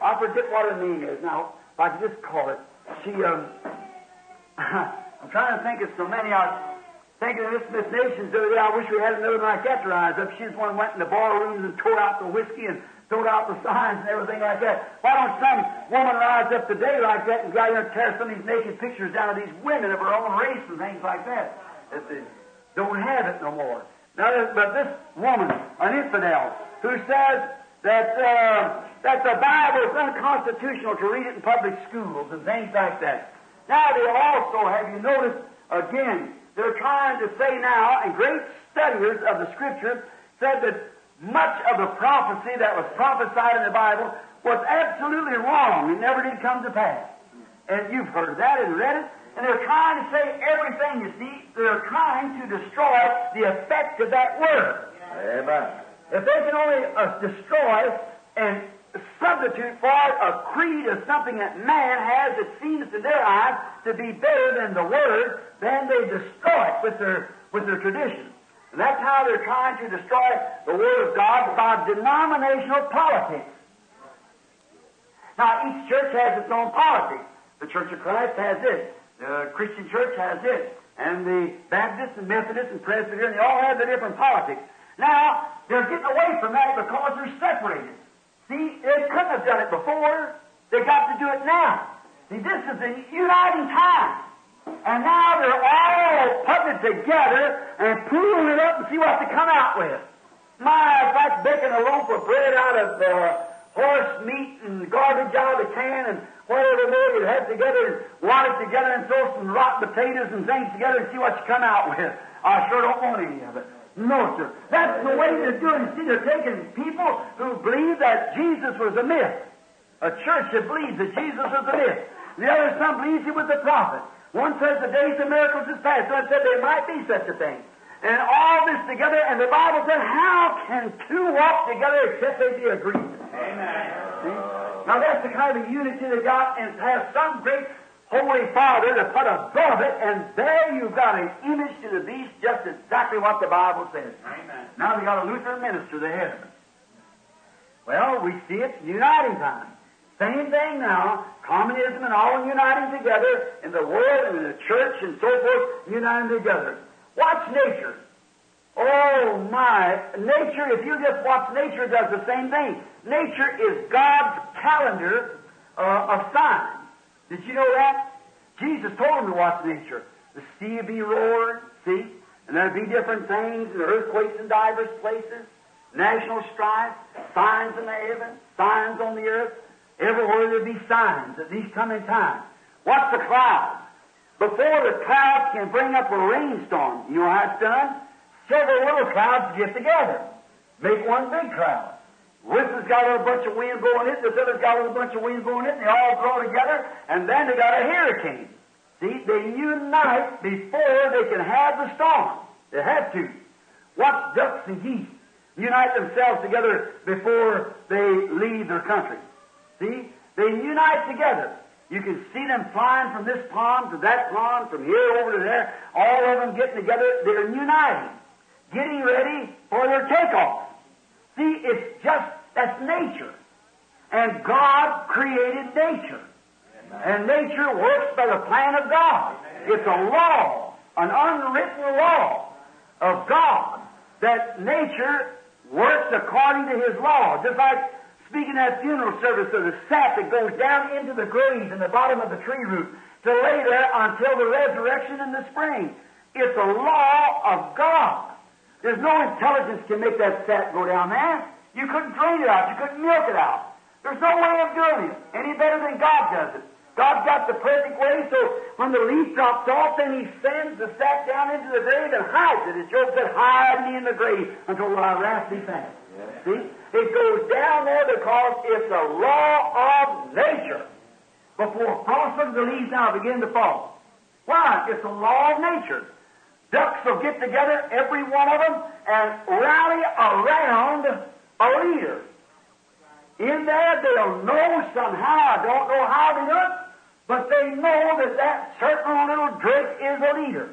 I forget what her name is now, if I could just call it, I'm trying to think of so many, I was thinking of this Miss Nations the other day, I wish we had another like that to rise up. She's the one who went in the barrooms and tore out the whiskey and throwed out the signs and everything like that. Why don't some woman rise up today like that and go out there and tear some of these naked pictures down of these women of her own race and things like that? That they don't have it no more. Now, but this woman, an infidel, who says that the Bible is unconstitutional to read it in public schools and things like that. Now, they also, have you noticed, again, they're trying to say now, and great studiers of the Scripture said that much of the prophecy that was prophesied in the Bible was absolutely wrong. It never did come to pass. And you've heard of that and read it. And they're trying to say everything, you see. They're trying to destroy the effect of that Word. Amen. If they can only destroy and substitute for it a creed or something that man has that seems to their eyes to be better than the Word, then they destroy it with their tradition. And that's how they're trying to destroy the Word of God, by denominational politics. Now, each church has its own politics. The Church of Christ has this. The Christian Church has this. And the Baptists and Methodists and Presbyterians, they all have their different politics. Now, they're getting away from that because they're separated. See, they couldn't have done it before. They got to do it now. See, this is the uniting time. And now they're all putting it together and pooling it up and see what they come out with. My, it's like baking a loaf of bread out of horse meat and garbage out of the can and whatever they had together and wad it together and throw some rotten potatoes and things together and see what you come out with. I sure don't want any of it. No, sir. That's the way they're doing it. See, they're taking people who believe that Jesus was a myth. A church that believes that Jesus was a myth. The other some believes he was a prophet. One says the days of miracles is past. One said there might be such a thing. And all this together, and the Bible said, how can two walk together except they be agreed? Amen. See? Now that's the kind of unity they got, and has some great Holy Father to put above it, and there you've got an image to the beast, just exactly what the Bible says. Amen. Now they got a Lutheran minister there. Well, we see it's uniting time. Same thing now, communism and all uniting together, in the world and in the church and so forth, uniting together. Watch nature. Oh, my. Nature, if you just watch nature, does the same thing. Nature is God's calendar of signs. Did you know that? Jesus told them to watch nature. The sea would be roaring, see? And there'd be different things, and earthquakes in diverse places, national strife, signs in the heaven, signs on the earth. Everywhere there'd be signs at these coming times. Watch the clouds. Before the clouds can bring up a rainstorm, you know how it's done? Several little clouds get together, make one big cloud. This has got a little bunch of wind blowing it, this other's got a little bunch of wind blowing it, and they all blow together, and then they got a hurricane. See, they unite before they can have the storm. They had to. Watch ducks and geese unite themselves together before they leave their country. See, they unite together. You can see them flying from this pond to that pond, from here over to there, all of them getting together. They're uniting, getting ready for their takeoff. See, it's just, that's nature. And God created nature. Amen. And nature works by the plan of God. Amen. It's a law, an unwritten law of God, that nature works according to His law. Just like speaking at funeral service of the sap that goes down into the graves in the bottom of the tree root to lay there until the resurrection in the spring. It's a law of God. There's no intelligence can make that sap go down there. You couldn't drain it out. You couldn't milk it out. There's no way of doing it any better than God does it. God's got the perfect way, so when the leaf drops off, then He sends the sap down into the grave and hides it. As Job said, hide me in the grave until thy wrath be past. Yeah. See? It goes down there because it's a law of nature. Before frost, the leaves now begin to fall. Why? It's a law of nature. Ducks will get together, every one of them, and rally around a leader. In there, they'll know somehow, I don't know how they do it, but they know that that certain little drake is a leader.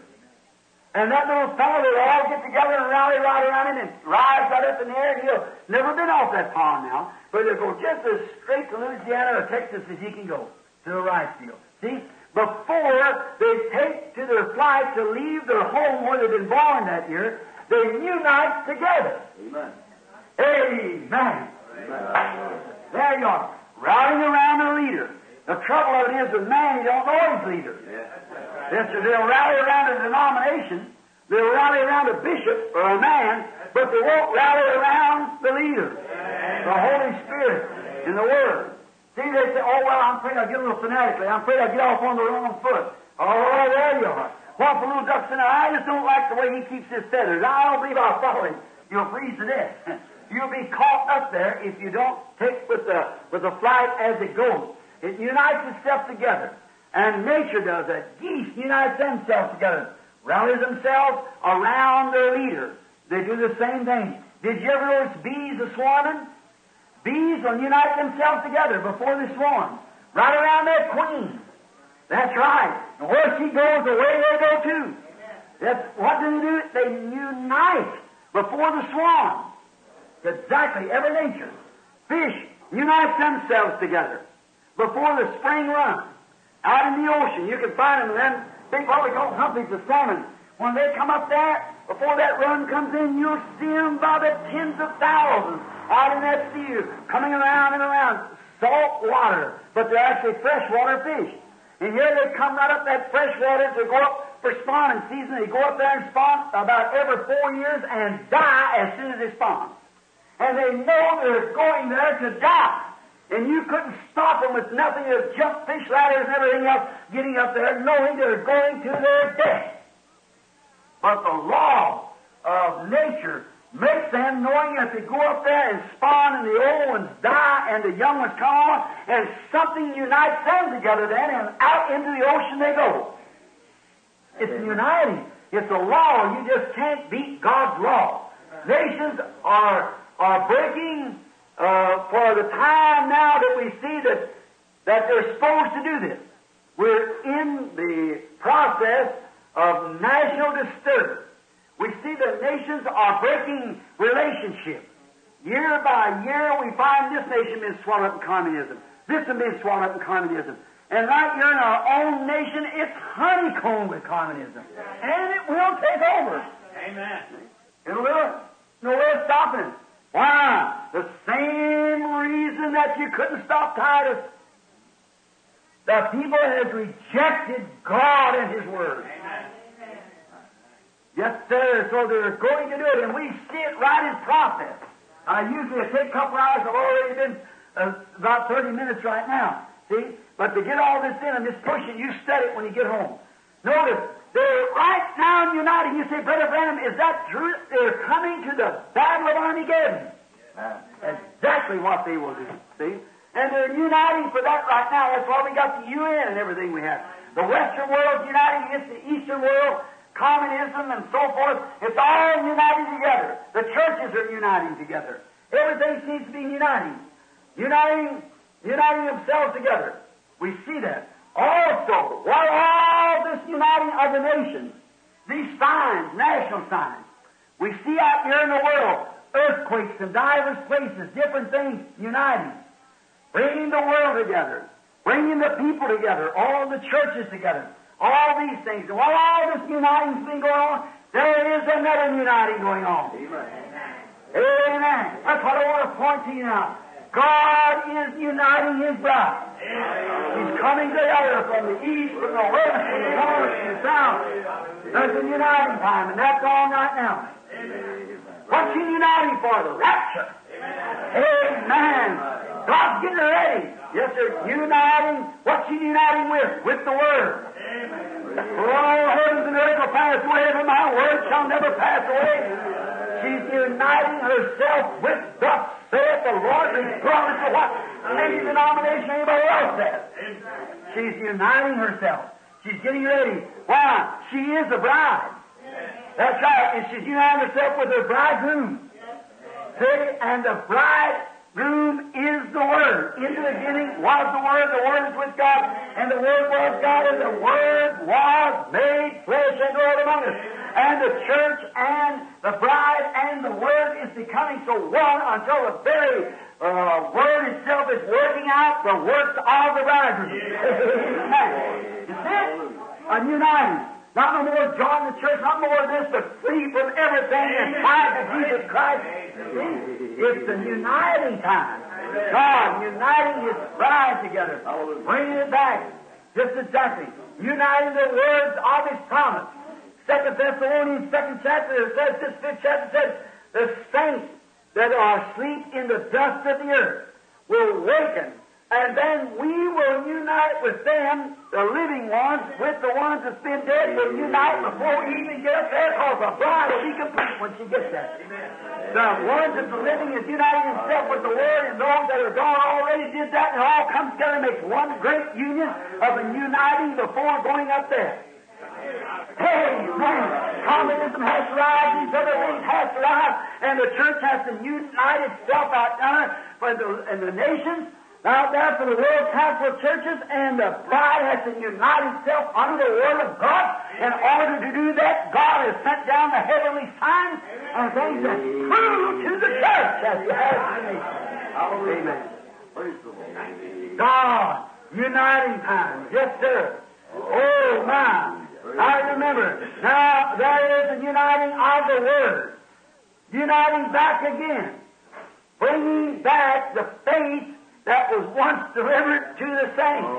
And that little fellow, they'll all get together and rally right around him and rise right up in the air, and he'll never been off that pond now, but he'll go just as straight to Louisiana or Texas as he can go, to the rice field. See? Before they take to their flight to leave their home where they've been born that year, they unite together. Amen. Amen. Amen. Amen. There you are, routing around the leader. The trouble of it is with man, he don't know his leader. Yeah. Right. They'll rally around a denomination, they'll rally around a bishop or a man, but they won't rally around the leader, yeah. The Holy Spirit, yeah. In the Word. See, they say, oh, well, I'm afraid I'll get a little fanatically. I'm afraid I'll get off on the wrong foot. Oh, there you are. Well, for little ducks in there, I just don't like the way he keeps his feathers. I don't believe I'll follow him. You'll freeze to death. You'll be caught up there if you don't take with the flight as it goes. It unites itself together. And nature does that. Geese unite themselves together. Rally themselves around their leader. They do the same thing. Did you ever notice bees a-swarming? Bees will unite themselves together before they swarm, right around their queen. That's right. And where she goes, away they go too. That's what do? They unite before the swarm. Exactly. Every nature. Fish unite themselves together before the spring run. Out in the ocean, you can find them. Then big probably called humpies of salmon. When they come up there, before that run comes in, you'll see them by the tens of thousands out in that sea, coming around and around. Salt water, but they're actually freshwater fish. And here they come right up that fresh water to go up for spawning season. They go up there and spawn about every 4 years and die as soon as they spawn. And they know they're going there to die. And you couldn't stop them with nothing but jump fish ladders and everything else getting up there, knowing they're going to their death. But the law of nature makes them knowing that they go up there and spawn, and the old ones die, and the young ones come on, and something unites them together then, and out into the ocean they go. It's uniting. It's a law. You just can't beat God's law. Nations are breaking for the time now that we see that they're supposed to do this. We're in the process of national disturbance. We see that nations are breaking relationships. Year by year, we find this nation being swallowed up in communism. This one being swallowed up in communism. And right here in our own nation, it's honeycombed with communism. And it will take over. Amen. It will. No way of stopping it. Why? The same reason that you couldn't stop Titus. The people has rejected God and His Word. Amen. Yes, sir. So they're going to do it, and we see it right in process. Usually it takes a couple hours. I've already been about 30 minutes right now. See? But to get all this in and this push it, you study it when you get home. Notice, they're right now uniting. You say, Brother Branham, is that true? They're coming to the Battle of Armageddon. That's exactly what they will do. See? And they're uniting for that right now. That's why we got the UN and everything we have. The Western world's uniting against the Eastern world, communism and so forth. It's all united together. The churches are uniting together. Everything seems to be uniting themselves together. We see that. Also, what all this uniting of the nations, these signs, national signs, we see out here in the world, earthquakes in diverse places, different things uniting. Bringing the world together, bringing the people together, all the churches together, all these things. And while all this uniting has been going on, there is another uniting going on. Amen. Amen. That's what I want to point to you now. God is uniting His bride. He's coming together from the east, from the west, from the north, from the south. There's a uniting time, and that's on right now. What's He uniting for? The rapture. Amen. God's getting ready. Yes, sir. Uniting. What's He uniting with? With the Word. Amen. Oh, heavens and earth will pass away, but my Word shall never pass away. She's uniting herself with the saith the Lord, regardless of what any denomination anybody else says. She's uniting herself. She's getting ready. Why? She is the bride. That's right. And she's uniting herself with her bridegroom. See? And the bride. Room is the Word. In the beginning was the Word is with God, and the Word was God, and the Word was made flesh and dwelt among us. And the church and the bride and the Word is becoming so one until the very Word itself is working out the works of the bridegroom. You see it? I'm united. Not no more John the Church, not more of this, but free from everything and tied to Jesus Christ. It's the uniting time. God uniting His bride together, bringing it back, just exactly. Uniting the words of His promise. 2 Thessalonians, 2nd chapter, it says, this 5th chapter says, the saints that are asleep in the dust of the earth will waken. And then we will unite with them, the living ones, with the ones that's been dead. We'll unite before we even get up there, because the bride will be complete when she gets there. The ones that's living is uniting himself with the Word, and those that are gone already did that, and it all comes together and makes one great union of the uniting before going up there. Hey, man, communism has to rise, these other things has to rise, and the church has to unite itself out there and the nations. Now there for the World Council of Churches, and the bride has to unite itself under the Word of God. In order to do that, God has sent down the heavenly signs and things that prove to the church that He has to make. Amen. God, uniting time. Yes, sir. Oh, my. I remember. Now there is a uniting of the Word. Uniting back again. Bringing back the faith that was once delivered to the saints.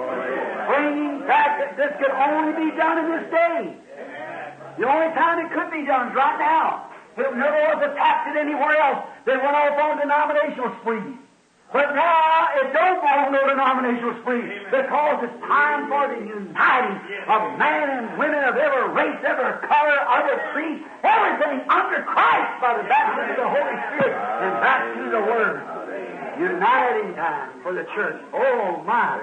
Bringing back that this could only be done in this day. The only time it could be done is right now. It never was attached anywhere else. They went off on denominational sprees. But now it don't belong to denominational sprees, because it's time for the uniting of man and women of every race, every color, every creed, everything under Christ by the baptism of the Holy Spirit and back to the Word. Uniting time for the church. Oh, my.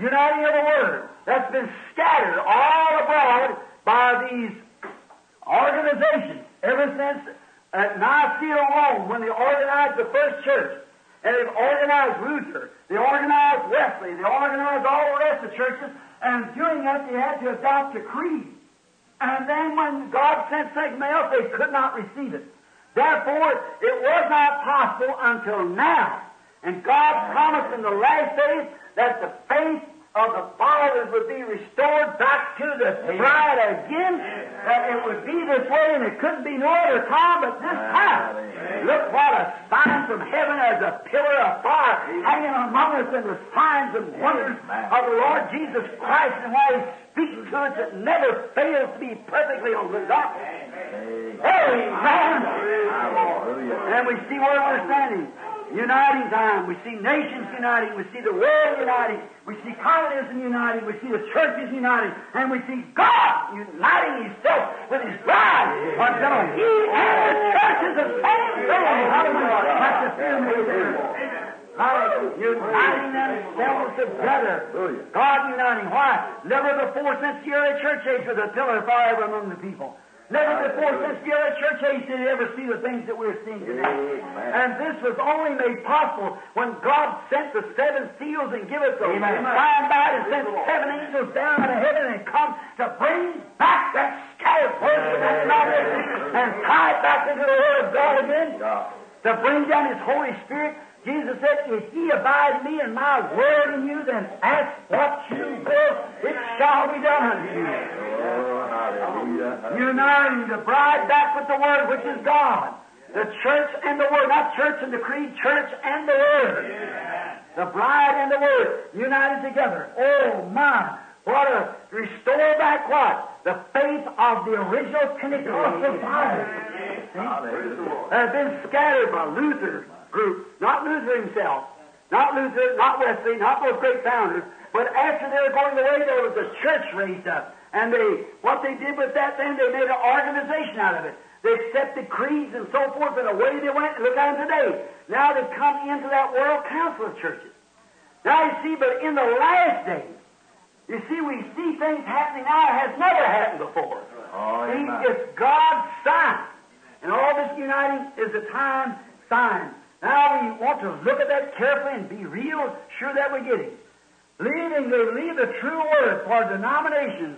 Uniting of the Word that's been scattered all abroad by these organizations ever since at Nicaea, Rome, when they organized the first church. And they've organized Luther, they organized Wesley, they organized all the rest of the churches, and doing that they had to adopt a creed. And then when God sent something else, they could not receive it. Therefore, it was not possible until now. And God promised in the last days that the faith of the fathers would be restored back to the bride again, that it would be this way, and it couldn't be no other time but this time. Look what a sign from heaven as a pillar of fire hanging among us, and the signs and wonders of the Lord Jesus Christ, and why He speaks to us that never fails to be perfectly obeyed. Amen! And we see where we're standing. Uniting time. We see nations uniting. We see the world uniting. We see communism uniting. We see the churches uniting. And we see God uniting Himself with His bride until He and the churches of all things. Hallelujah. That's the fear. Uniting themselves together. God uniting. Why? Never before since the early church age was a pillar of fire among the people. Never before since the early church age did you ever see the things that we're seeing today. Amen. And this was only made possible when God sent the seven seals and give us a sign by and sent seven angels down out of heaven and come to bring back that scattered person that's not there and tie it back into the Word of God again. To bring down His Holy Spirit. Jesus said, if ye abide in me and my Word in you, then ask what you will, it shall be done unto you. Uniting the bride back with the Word, which is God. The church and the Word, not church and the creed, church and the Word. Yeah. The bride and the Word united together. Oh, my. What a restore back what? The faith of the original Pentecostal fathers. That have been scattered by Luther group. Not Luther himself. Not Luther, not Wesley, not those great founders. But after they were going away, there was a church raised up. And what they did with that then, they made an organization out of it. They accepted creeds and so forth, and away they went. Look at them today. Now they've come into that World Council of Churches. Now you see, but in the last days, you see, we see things happening now that has never happened before. See, it's God's sign. And all this uniting is a time sign. Now we want to look at that carefully and be real sure that we're getting. They leave the true Word for denominations.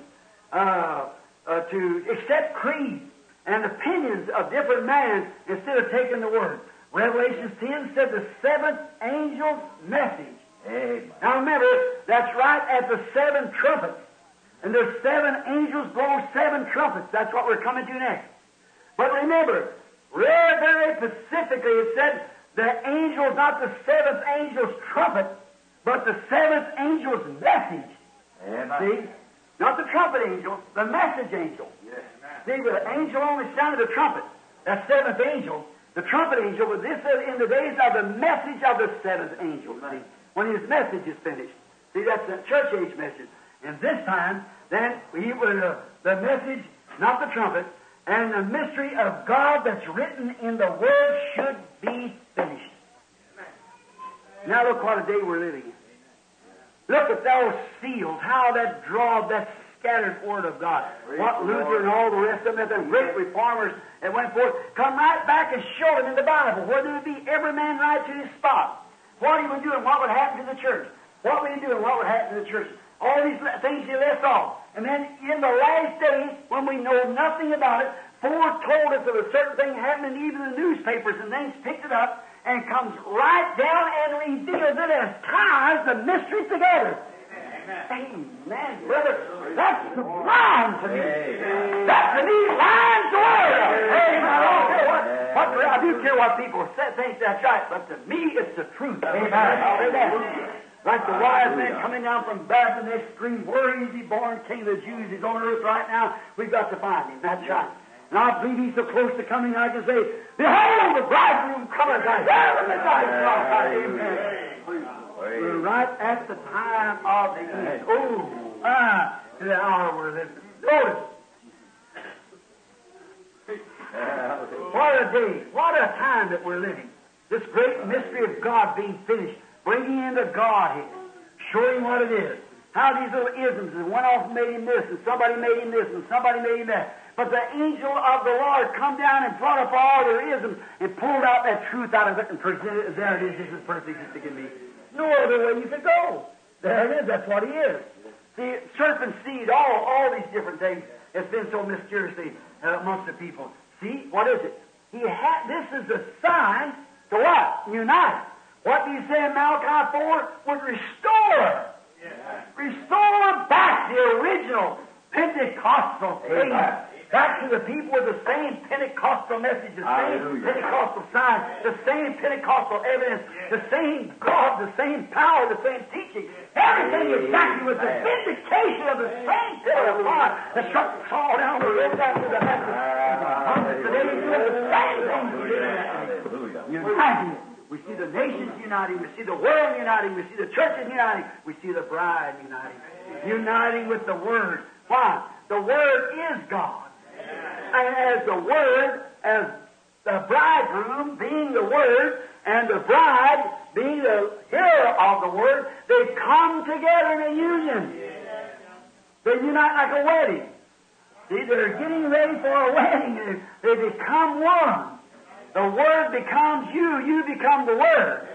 To accept creeds and opinions of different man instead of taking the Word. Revelation 10 said the seventh angel's message. Amen. Now remember, that's right at the seven trumpets. And the seven angels blow seven trumpets. That's what we're coming to next. But remember, very specifically it said the angel, not the seventh angel's trumpet, but the seventh angel's message. Amen. See? Not the trumpet angel, the message angel. Yes, see, the angel only sounded the trumpet, that seventh angel. The trumpet angel was this in the days of the message of the seventh angel, see, when his message is finished. See, that's the church age message. And this time, then, he was the message, not the trumpet, and the mystery of God that's written in the Word should be finished. Now look what a day we're living in. Look at those seals, how that draw that scattered Word of God. What Luther and all the rest of them, the great reformers that went forth, come right back and show them in the Bible where there would be every man right to his spot. What he would do and what would happen to the church. What would he do and what would happen to the church. All these things he left off. And then in the last days, when we know nothing about it, foretold us of a certain thing happening, even the newspapers and things picked it up, and comes right down and reveals it as ties the mysteries together. Amen. Amen. Brother, that's the line to me. Amen. That's the neat line to Word. Amen. I do care what people think that's right, but to me it's the truth. Amen. Amen. Like the wise man coming down from Babylon, they scream, where is he born? King of the Jews. He's on earth right now. We've got to find him. That's right. And I believe he's so close to coming, I can say, behold, the bridegroom cometh. We're right at the time of the end. Oh, the hour we're living. Notice. What a day. What a time that we're living. This great mystery of God being finished. Bringing into God here. Showing what it is. How these little isms, and one off made him this, and somebody made him this, and somebody made him that. But the angel of the Lord come down and brought up all their isms and pulled out that truth out of it and presented it. There it is, just as perfect as it can be. No other way you could go. There it is, that's what he is. See, serpent seed, all these different things. It's been so mysteriously amongst the people. See, what is it? This is a sign to what? Unite. What do you say in Malachi 4? Would restore. Yeah. Restore back the original Pentecostal faith. Back to the people with the same Pentecostal message, the same Pentecostal sign, the same Pentecostal evidence, the same God, the same power, the same teaching. Everything exactly with the vindication of the same pillar of fire that struck Saul down the road after the message. Today we do the same thing. United. We see the nations uniting. We see the world uniting. We see the churches uniting. We see the bride uniting. Uniting with the Word. Why? The Word is God. And as the Word, as the bridegroom being the Word, and the bride being the hearer of the Word, they come together in a union. They unite like a wedding. See, they're getting ready for a wedding. They become one. The Word becomes you. You become the Word.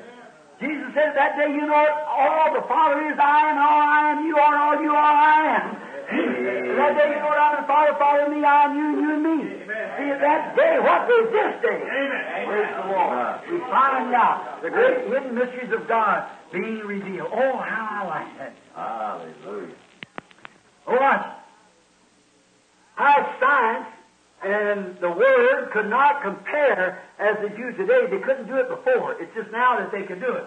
Jesus said that day, you know it, all the Father is, I am, all I am, you are, and all you are, I am. That day you go down and Father, Father, me, I, and you, and you, and me. Amen. See, that day, what was this day? Amen. Praise the Lord. We find out the great hidden mysteries of God being revealed. Oh, how I like that. Hallelujah. Oh, watch. How science and the Word could not compare as they do today. They couldn't do it before. It's just now that they can do it.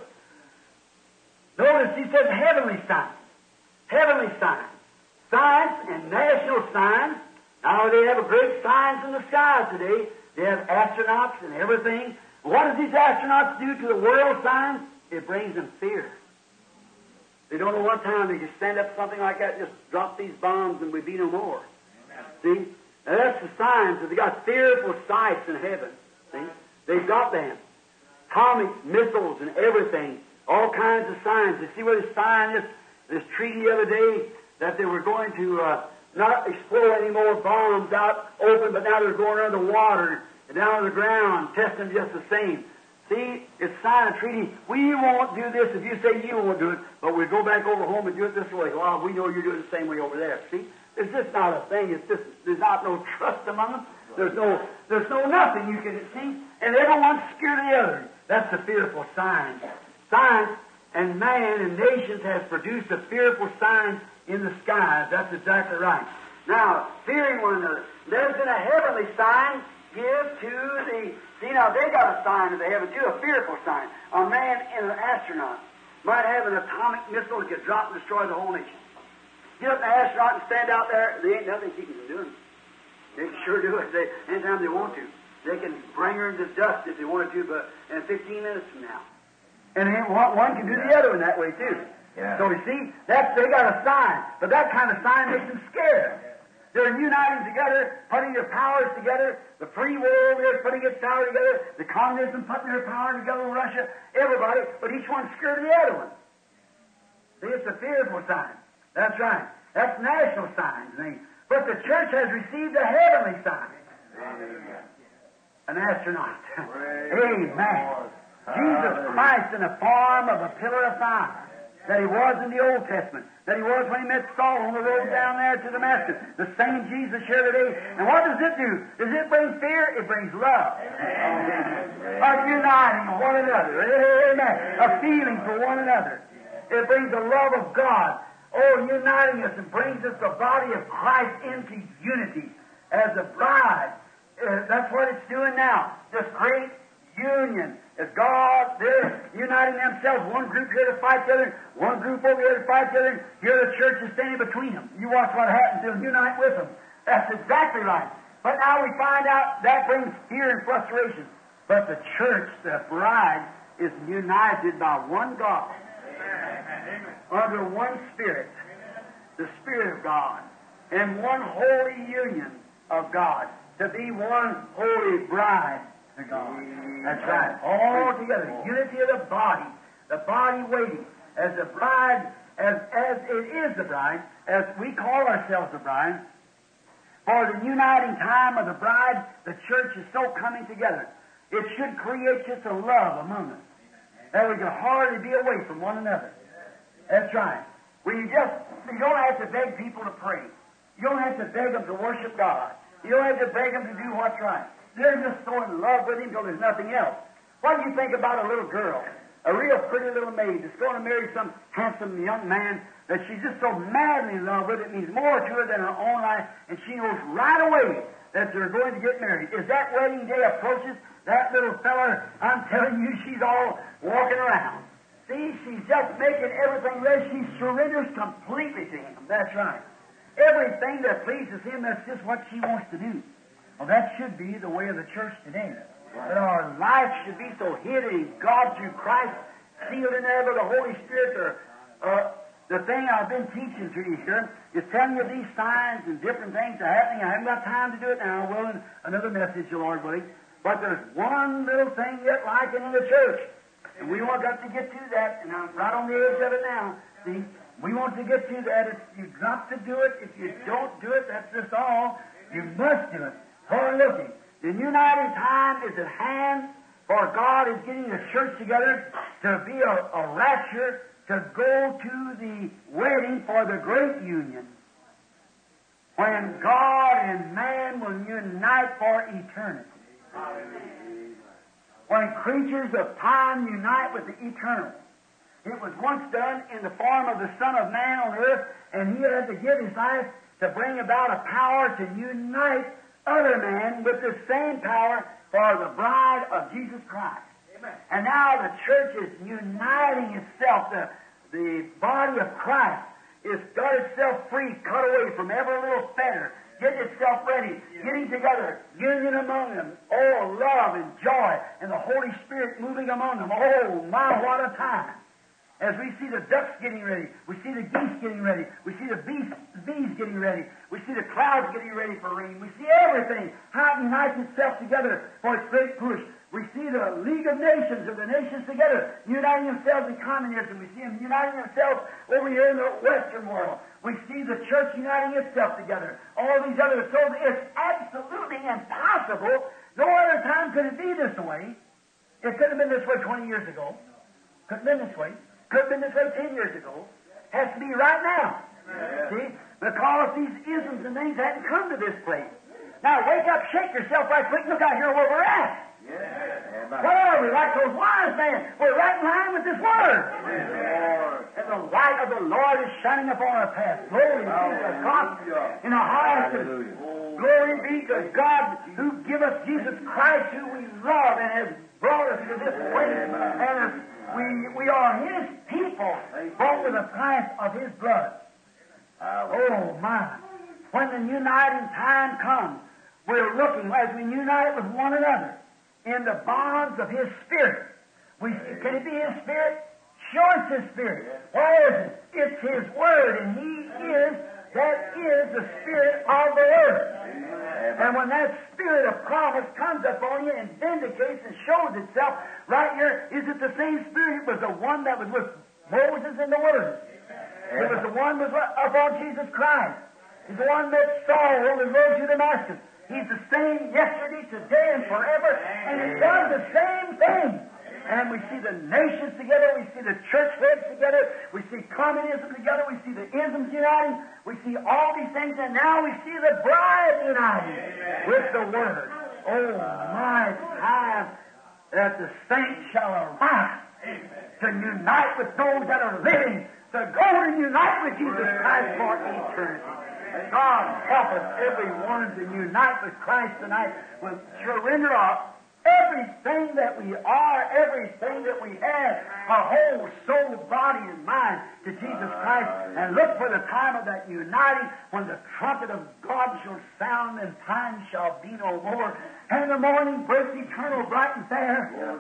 Notice he says heavenly signs. Heavenly signs. Science and national science. Now they have a great science in the sky today. They have astronauts and everything. What does these astronauts do to the world science? It brings them fear. They don't know what time they just stand up something like that and just drop these bombs and we be no more. See? Now that's the science. They've got fearful sights in heaven. See? They've got them. Atomic missiles and everything. All kinds of signs. You see where they signed this treaty the other day? That they were going to not explore any more bombs out open, but now they're going under water and down on the ground, testing just the same. See, it's signed a treaty. We won't do this if you say you won't do it, but we go back over home and do it this way. Well, we know you're doing the same way over there. See, it's just not a thing. It's just there's not no trust among them. There's no nothing you can see, and everyone's scared of the other. That's the fearful sign. Science and man and nations has produced a fearful sign in the skies. That's exactly right. Now, fearing one another. There's been a heavenly sign give to the... See, now, they got a sign of the heaven, too, a fearful sign. A man and an astronaut might have an atomic missile that could drop and destroy the whole nation. Get up an astronaut and stand out there. There ain't nothing he can do. They can sure do it anytime they want to. They can bring her into dust if they wanted to, but in 15 minutes from now. And one can do the other one that way, too. Yeah. So you see, they got a sign, but that kind of sign makes them scared. They're uniting together, putting their powers together. The free world is putting its power together. The communism putting their power together in Russia. Everybody, but each one's scared of the other one. See, it's a fearful sign. That's right. That's national signs. But the church has received a heavenly sign. Amen. An astronaut. Amen. Lord. Jesus Christ in the form of a pillar of fire. That he was in the Old Testament, that he was when he met Saul on the road down there to Damascus, the same Jesus here today. And what does it do? Does it bring fear? It brings love. A uniting one another. Amen. A feeling for one another. It brings the love of God. Oh, uniting us and brings us the body of Christ into unity as a bride. That's what it's doing now. This great union. As God, they're uniting themselves. One group here to fight the other, one group over here to fight the other. Here the church is standing between them. You watch what happens. They'll unite with them. That's exactly right. But now we find out that brings fear and frustration. But the church, the bride, is united by one God. Amen. Under one Spirit. Amen. The Spirit of God. And one holy union of God. To be one holy bride. God. That's right. All together. Unity of the body waiting. As the bride, as it is the bride, as we call ourselves the bride, for the uniting time of the bride, the church is so coming together. It should create just a love among us. That we can hardly be away from one another. That's right. You don't have to beg people to pray. You don't have to beg them to worship God. You don't have to beg them to do what's right. They're just so in love with him till there's nothing else. What do you think about a little girl, a real pretty little maid that's going to marry some handsome young man that she's just so madly in love with? It means more to her than her own life, and she knows right away that they're going to get married. As that wedding day approaches, that little fella, I'm telling you, she's all walking around. See, she's just making everything ready. She surrenders completely to him. That's right. Everything that pleases him, that's just what she wants to do. Well, that should be the way of the church today. That our life should be so hid in God through Christ, sealed in there by the Holy Spirit. The thing I've been teaching to you here is telling you these signs and different things are happening. I haven't got time to do it now. Well, in another message, Lord willing. But there's one little thing yet like it in the church. And we want to get to that, and I'm right on the edge of it now. See, we want to get to that. If you've got to do it. If you don't do it, that's just all. You must do it. Forward looking. The united time is at hand, for God is getting the church together to be a rapture, to go to the wedding for the great union, when God and man will unite for eternity. When creatures of time unite with the eternal. It was once done in the form of the Son of Man on earth, and he had to give his life to bring about a power to unite other man with the same power for the bride of Jesus Christ. Amen. And now the church is uniting itself. The body of Christ has got itself free, cut away from every little fetter, getting itself ready, getting together, union among them, oh, love and joy, and the Holy Spirit moving among them. Oh, my, what a time. As we see the ducks getting ready, we see the geese getting ready, we see the bees getting ready, we see the clouds getting ready for rain, we see everything how it unites itself together for its great push. We see the League of Nations together, uniting themselves in communism. We see them uniting themselves over here in the Western world. We see the church uniting itself together. All these other souls. It's absolutely impossible. No other time could it be this way. It could have been this way 20 years ago. Could have been this way. Could have been this way 10 years ago. Has to be right now. Yeah. See? Because these isms and things hadn't come to this place. Now wake up, shake yourself right quick, look out here where we're at. Yeah. What are we? Like those wise men. We're right in line with His Word. Yeah. And the light of the Lord is shining upon our path. Glory be to God in the highest. Glory be to God who giveth Jesus Christ, who we love and has brought us to this place. And we are His people, bought with the price of His blood. Oh, my. When the uniting time comes, we're looking as we unite with one another in the bonds of His Spirit. Can it be His Spirit? Sure, it's His Spirit. Why is it? It's His Word, and that is the Spirit of the Word. And when that Spirit of prophet comes upon you and vindicates and shows itself right here, is it the same Spirit? It was the one that was with Moses in the wilderness. It was the one that was upon Jesus Christ. It's the one that Saul on the road to Damascus. He's the same yesterday, today, and forever, and He does the same thing. And we see the nations together, we see the church heads together, we see communism together, we see the isms uniting, we see all these things, and now we see the bride united with the Word. Oh, my time that the saints shall arise to unite with those that are living, to go and unite with Jesus Christ for eternity. God help us, every one, to unite with Christ tonight. We'll surrender our everything that we are, everything that we have, our whole soul, body, and mind to Jesus Christ, and look for the time of that uniting when the trumpet of God shall sound and time shall be no more, and the morning breaks eternal bright and fair.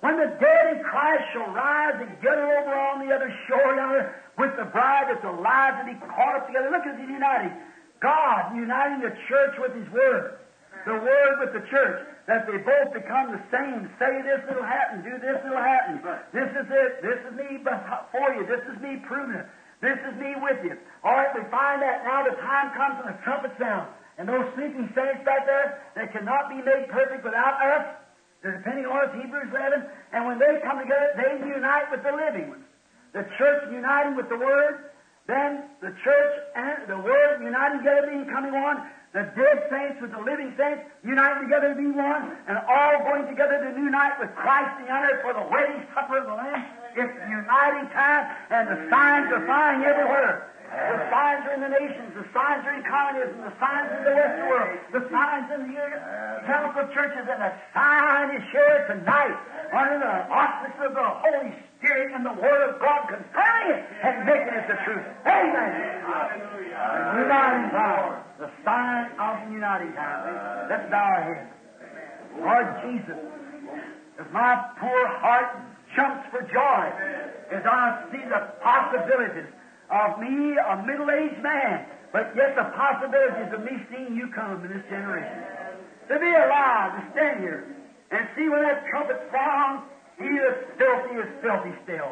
When the dead in Christ shall rise and get over on the other shore yonder with the bride that's alive to be caught up together. Look at His uniting. God uniting the church with His Word. The Word with the church. That they both become the same. Say this, it'll happen. Do this, it'll happen. This is it. This is me for you. This is me proving it. This is me with you. All right, we find that now the time comes and the trumpet sounds. And those sleeping saints back there, they cannot be made perfect without us. They're depending on us, Hebrews 11, and when they come together, they unite with the living ones. The church uniting with the Word, then the church and the Word uniting together, becoming one. the dead saints with the living saints, united together to be one, and all going together to unite with Christ the honor for the wedding supper of the Lamb. It's the uniting time, and the signs are flying everywhere. The signs are in the nations, the signs are in communism, the signs in the Western world, the signs in the United Churches, and the sign is shared tonight under the auspices of the Holy Spirit and the Word of God, confirming it and making it the truth. Amen. The uniting power, the sign of the uniting power. Let's bow our heads. Lord Jesus, as my poor heart jumps for joy as I see the possibilities of me, a middle-aged man, but yet the possibilities of me seeing you come in this generation. To be alive, to stand here, and see when that trumpet sounds, he that's filthy is filthy still.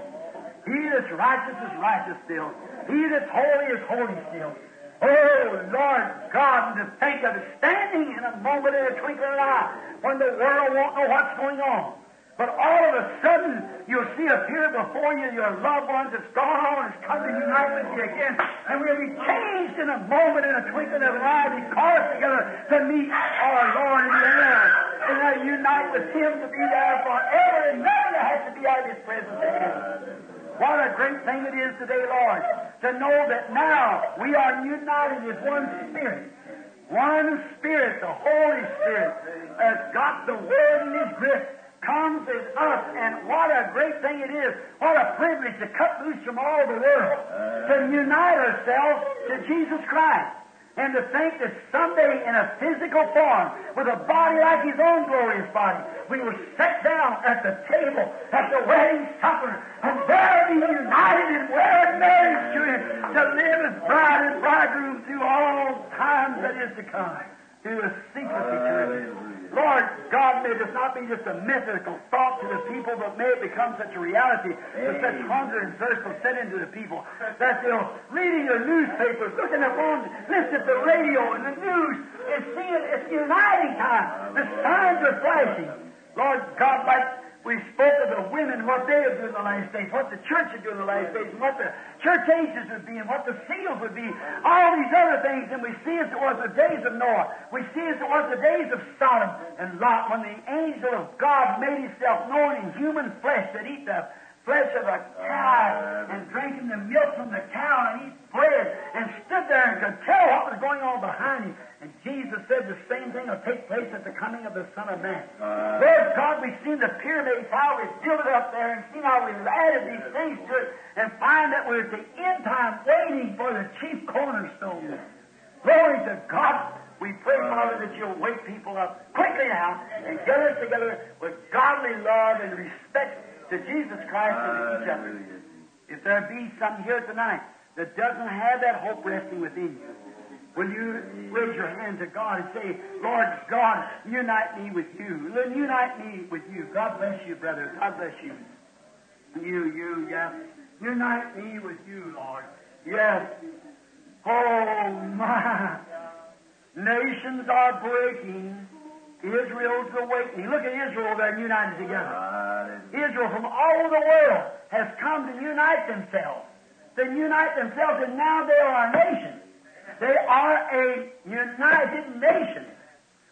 He that's righteous is righteous still. He that's holy is holy still. Oh, Lord God, and to think of it, standing in a moment in a twinkling of an eye, when the world won't know what's going on. But all of a sudden, you'll see appear before you your loved ones that's gone on and has come to unite with you again. And we'll be changed in a moment, in a twinkling of an eye, be called together to meet our Lord in the air. And to unite with Him to be there forever and never has to be out of His presence again. What a great thing it is today, Lord, to know that now we are united as one Spirit. One Spirit, the Holy Spirit, has got the Word in His grip. Comes as us, and what a great thing it is, what a privilege to cut loose from all the world, to unite ourselves to Jesus Christ, and to think that someday in a physical form, with a body like His own glorious body, we will sit down at the table at the wedding supper, and there be united and well married to Him, to live as bride and bridegroom through all times that is to come, through the secrecy to Him. Lord God, may this not be just a mythical thought to the people, but may it become such a reality, that such hunger and thirst will set into the people, that they'll reading the newspapers, looking at phones, listening to the radio and the news, and seeing it's uniting time. The signs are flashing. Lord God, like we spoke of the women, what they would do in the last days, what the church would do in the last days, and what the church ages would be, and what the seals would be, all these other things, and we see as it was the days of Noah, we see as it was the days of Sodom and Lot, when the angel of God made himself known in human flesh, that eat the flesh of a cow and drinking the milk from the cow and eat bread, and stood there and could tell what was going on behind him. And Jesus said the same thing will take place at the coming of the Son of Man. Lord God, we've seen the pyramids, how we've built it up there, and seen how we've added these things to it, and find that we're at the end time waiting for the chief cornerstone. Glory to God. We pray, Father, that you'll wake people up quickly now and get us together with godly love and respect to Jesus Christ and to each other. If there be some here tonight that doesn't have that hope resting within you, will you raise your hand to God and say, Lord God, unite me with you. Unite me with you. God bless you, brother. God bless you. Yes. Unite me with you, Lord. Yes. Oh, my. Nations are breaking. Israel's awakening. Look at Israel. They're united together. Israel from all over the world has come to unite themselves. They unite themselves, and now they are a nation. They are a united nation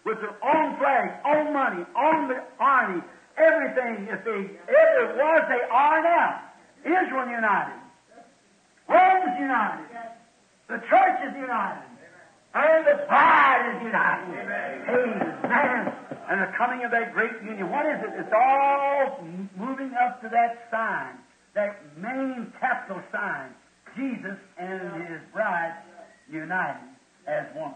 with their own flag, own money, own army, everything that they ever was, they are now. Israel united. Rome's united. The church is united. And the bride is united. Amen. And the coming of that great union. What is it? It's all moving up to that sign, that main capital sign, Jesus and His bride. United as one.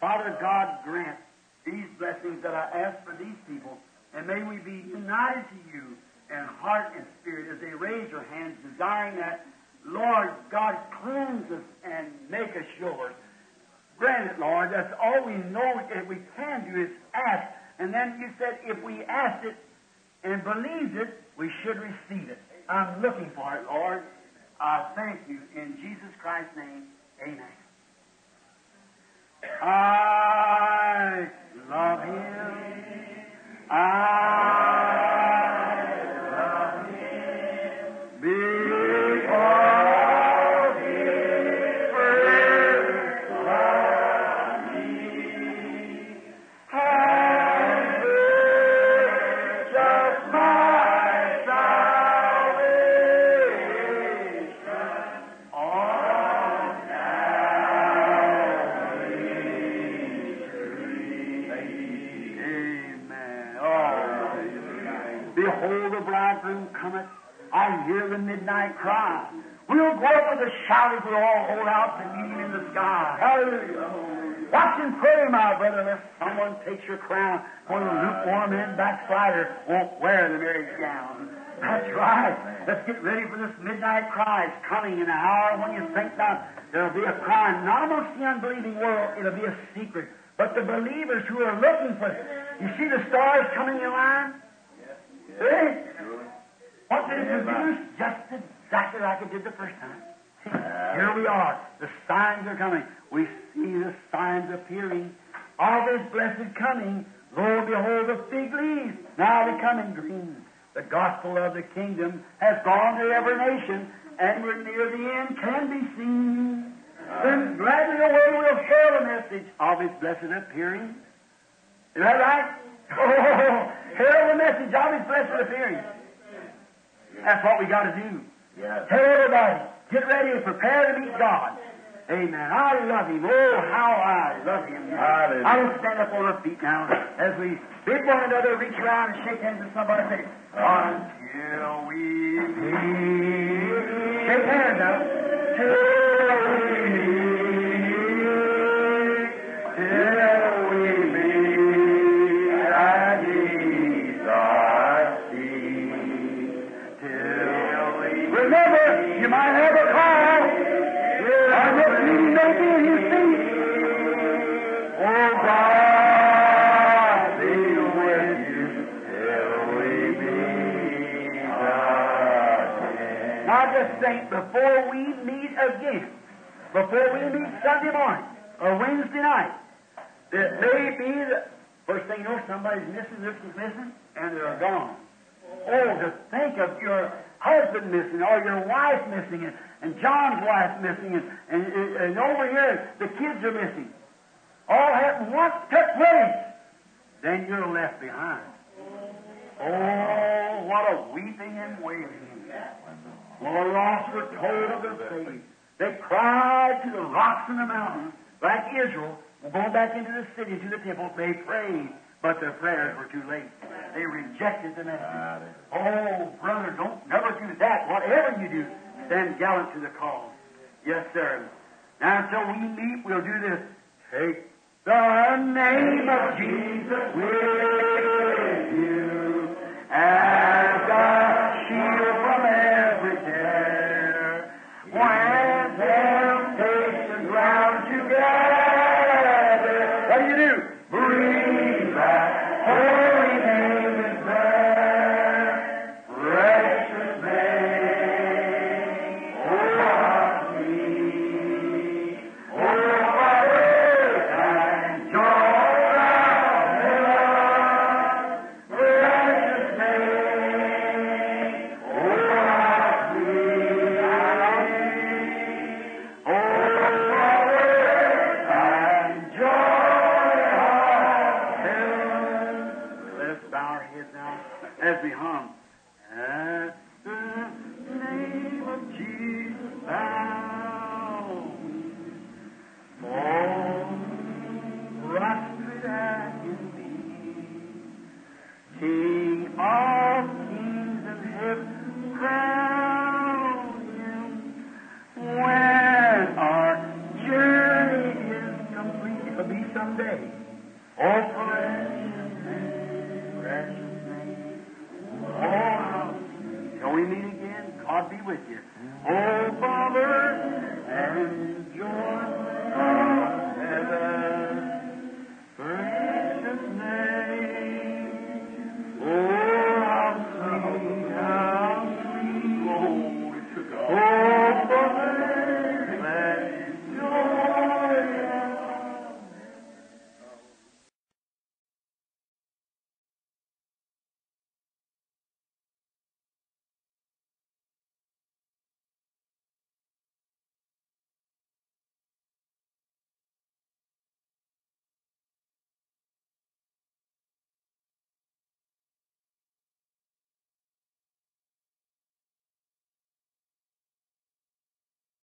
Father God, grant these blessings that I ask for these people, and may we be united to you in heart and spirit as they raise their hands, desiring that, Lord God, cleanse us and make us yours. Grant it, Lord. That's all we know that we can do is ask. And then you said if we asked it and believed it, we should receive it. I'm looking for it, Lord. I thank you in Jesus Christ's name. Amen. I love Him. I love Him. Because He first loved me. Behold, the bridegroom cometh. I hear the midnight cry. We'll go up with a shout if we all hold out to meet him in the sky. Hallelujah. Watch and pray, my brother, lest someone takes your crown. One lukewarm and backslider won't wear the marriage gown. That's right. Let's get ready for this midnight cry. It's coming in an hour when you think not. There'll be a cry, not amongst the unbelieving world. It'll be a secret. But the believers who are looking for it. You see the stars coming in line? See? What did it produce? Just exactly like it did the first time. See? Here we are. The signs are coming. We see the signs appearing. All this blessed coming. Lo, behold, the fig leaves. Now they come in green. The gospel of the kingdom has gone to every nation, and we're near the end, can be seen. Then gladly away we'll share the message of His blessed appearing. Is that right? Oh, share the message of His blessed appearing. That's what we got to do. Tell everybody, get ready and prepare to meet God. Amen. I love Him. Oh, how I love Him. Hallelujah. I will stand up on our feet now as we bid one another, reach around and shake hands with somebody and say, until we meet. Shake hands now. Before we meet again, before we meet Sunday morning or Wednesday night, there may be the first thing you know, somebody's missing, this is missing, and they're gone. Oh, to think of your husband missing, or your wife missing, and John's wife missing, and over here the kids are missing. All happen once took place, then you're left behind. Oh, what a weeping and wailing. The lost were told of their faith. They cried to the rocks and the mountains, like Israel, going back into the city, to the temple. They prayed, but their prayers were too late. They rejected the message. Oh, brother, don't never do that. Whatever you do, stand gallant to the cause. Yes, sir. Now, until we meet, we'll do this. Take the name of Jesus with you as a shield from heaven. Oh,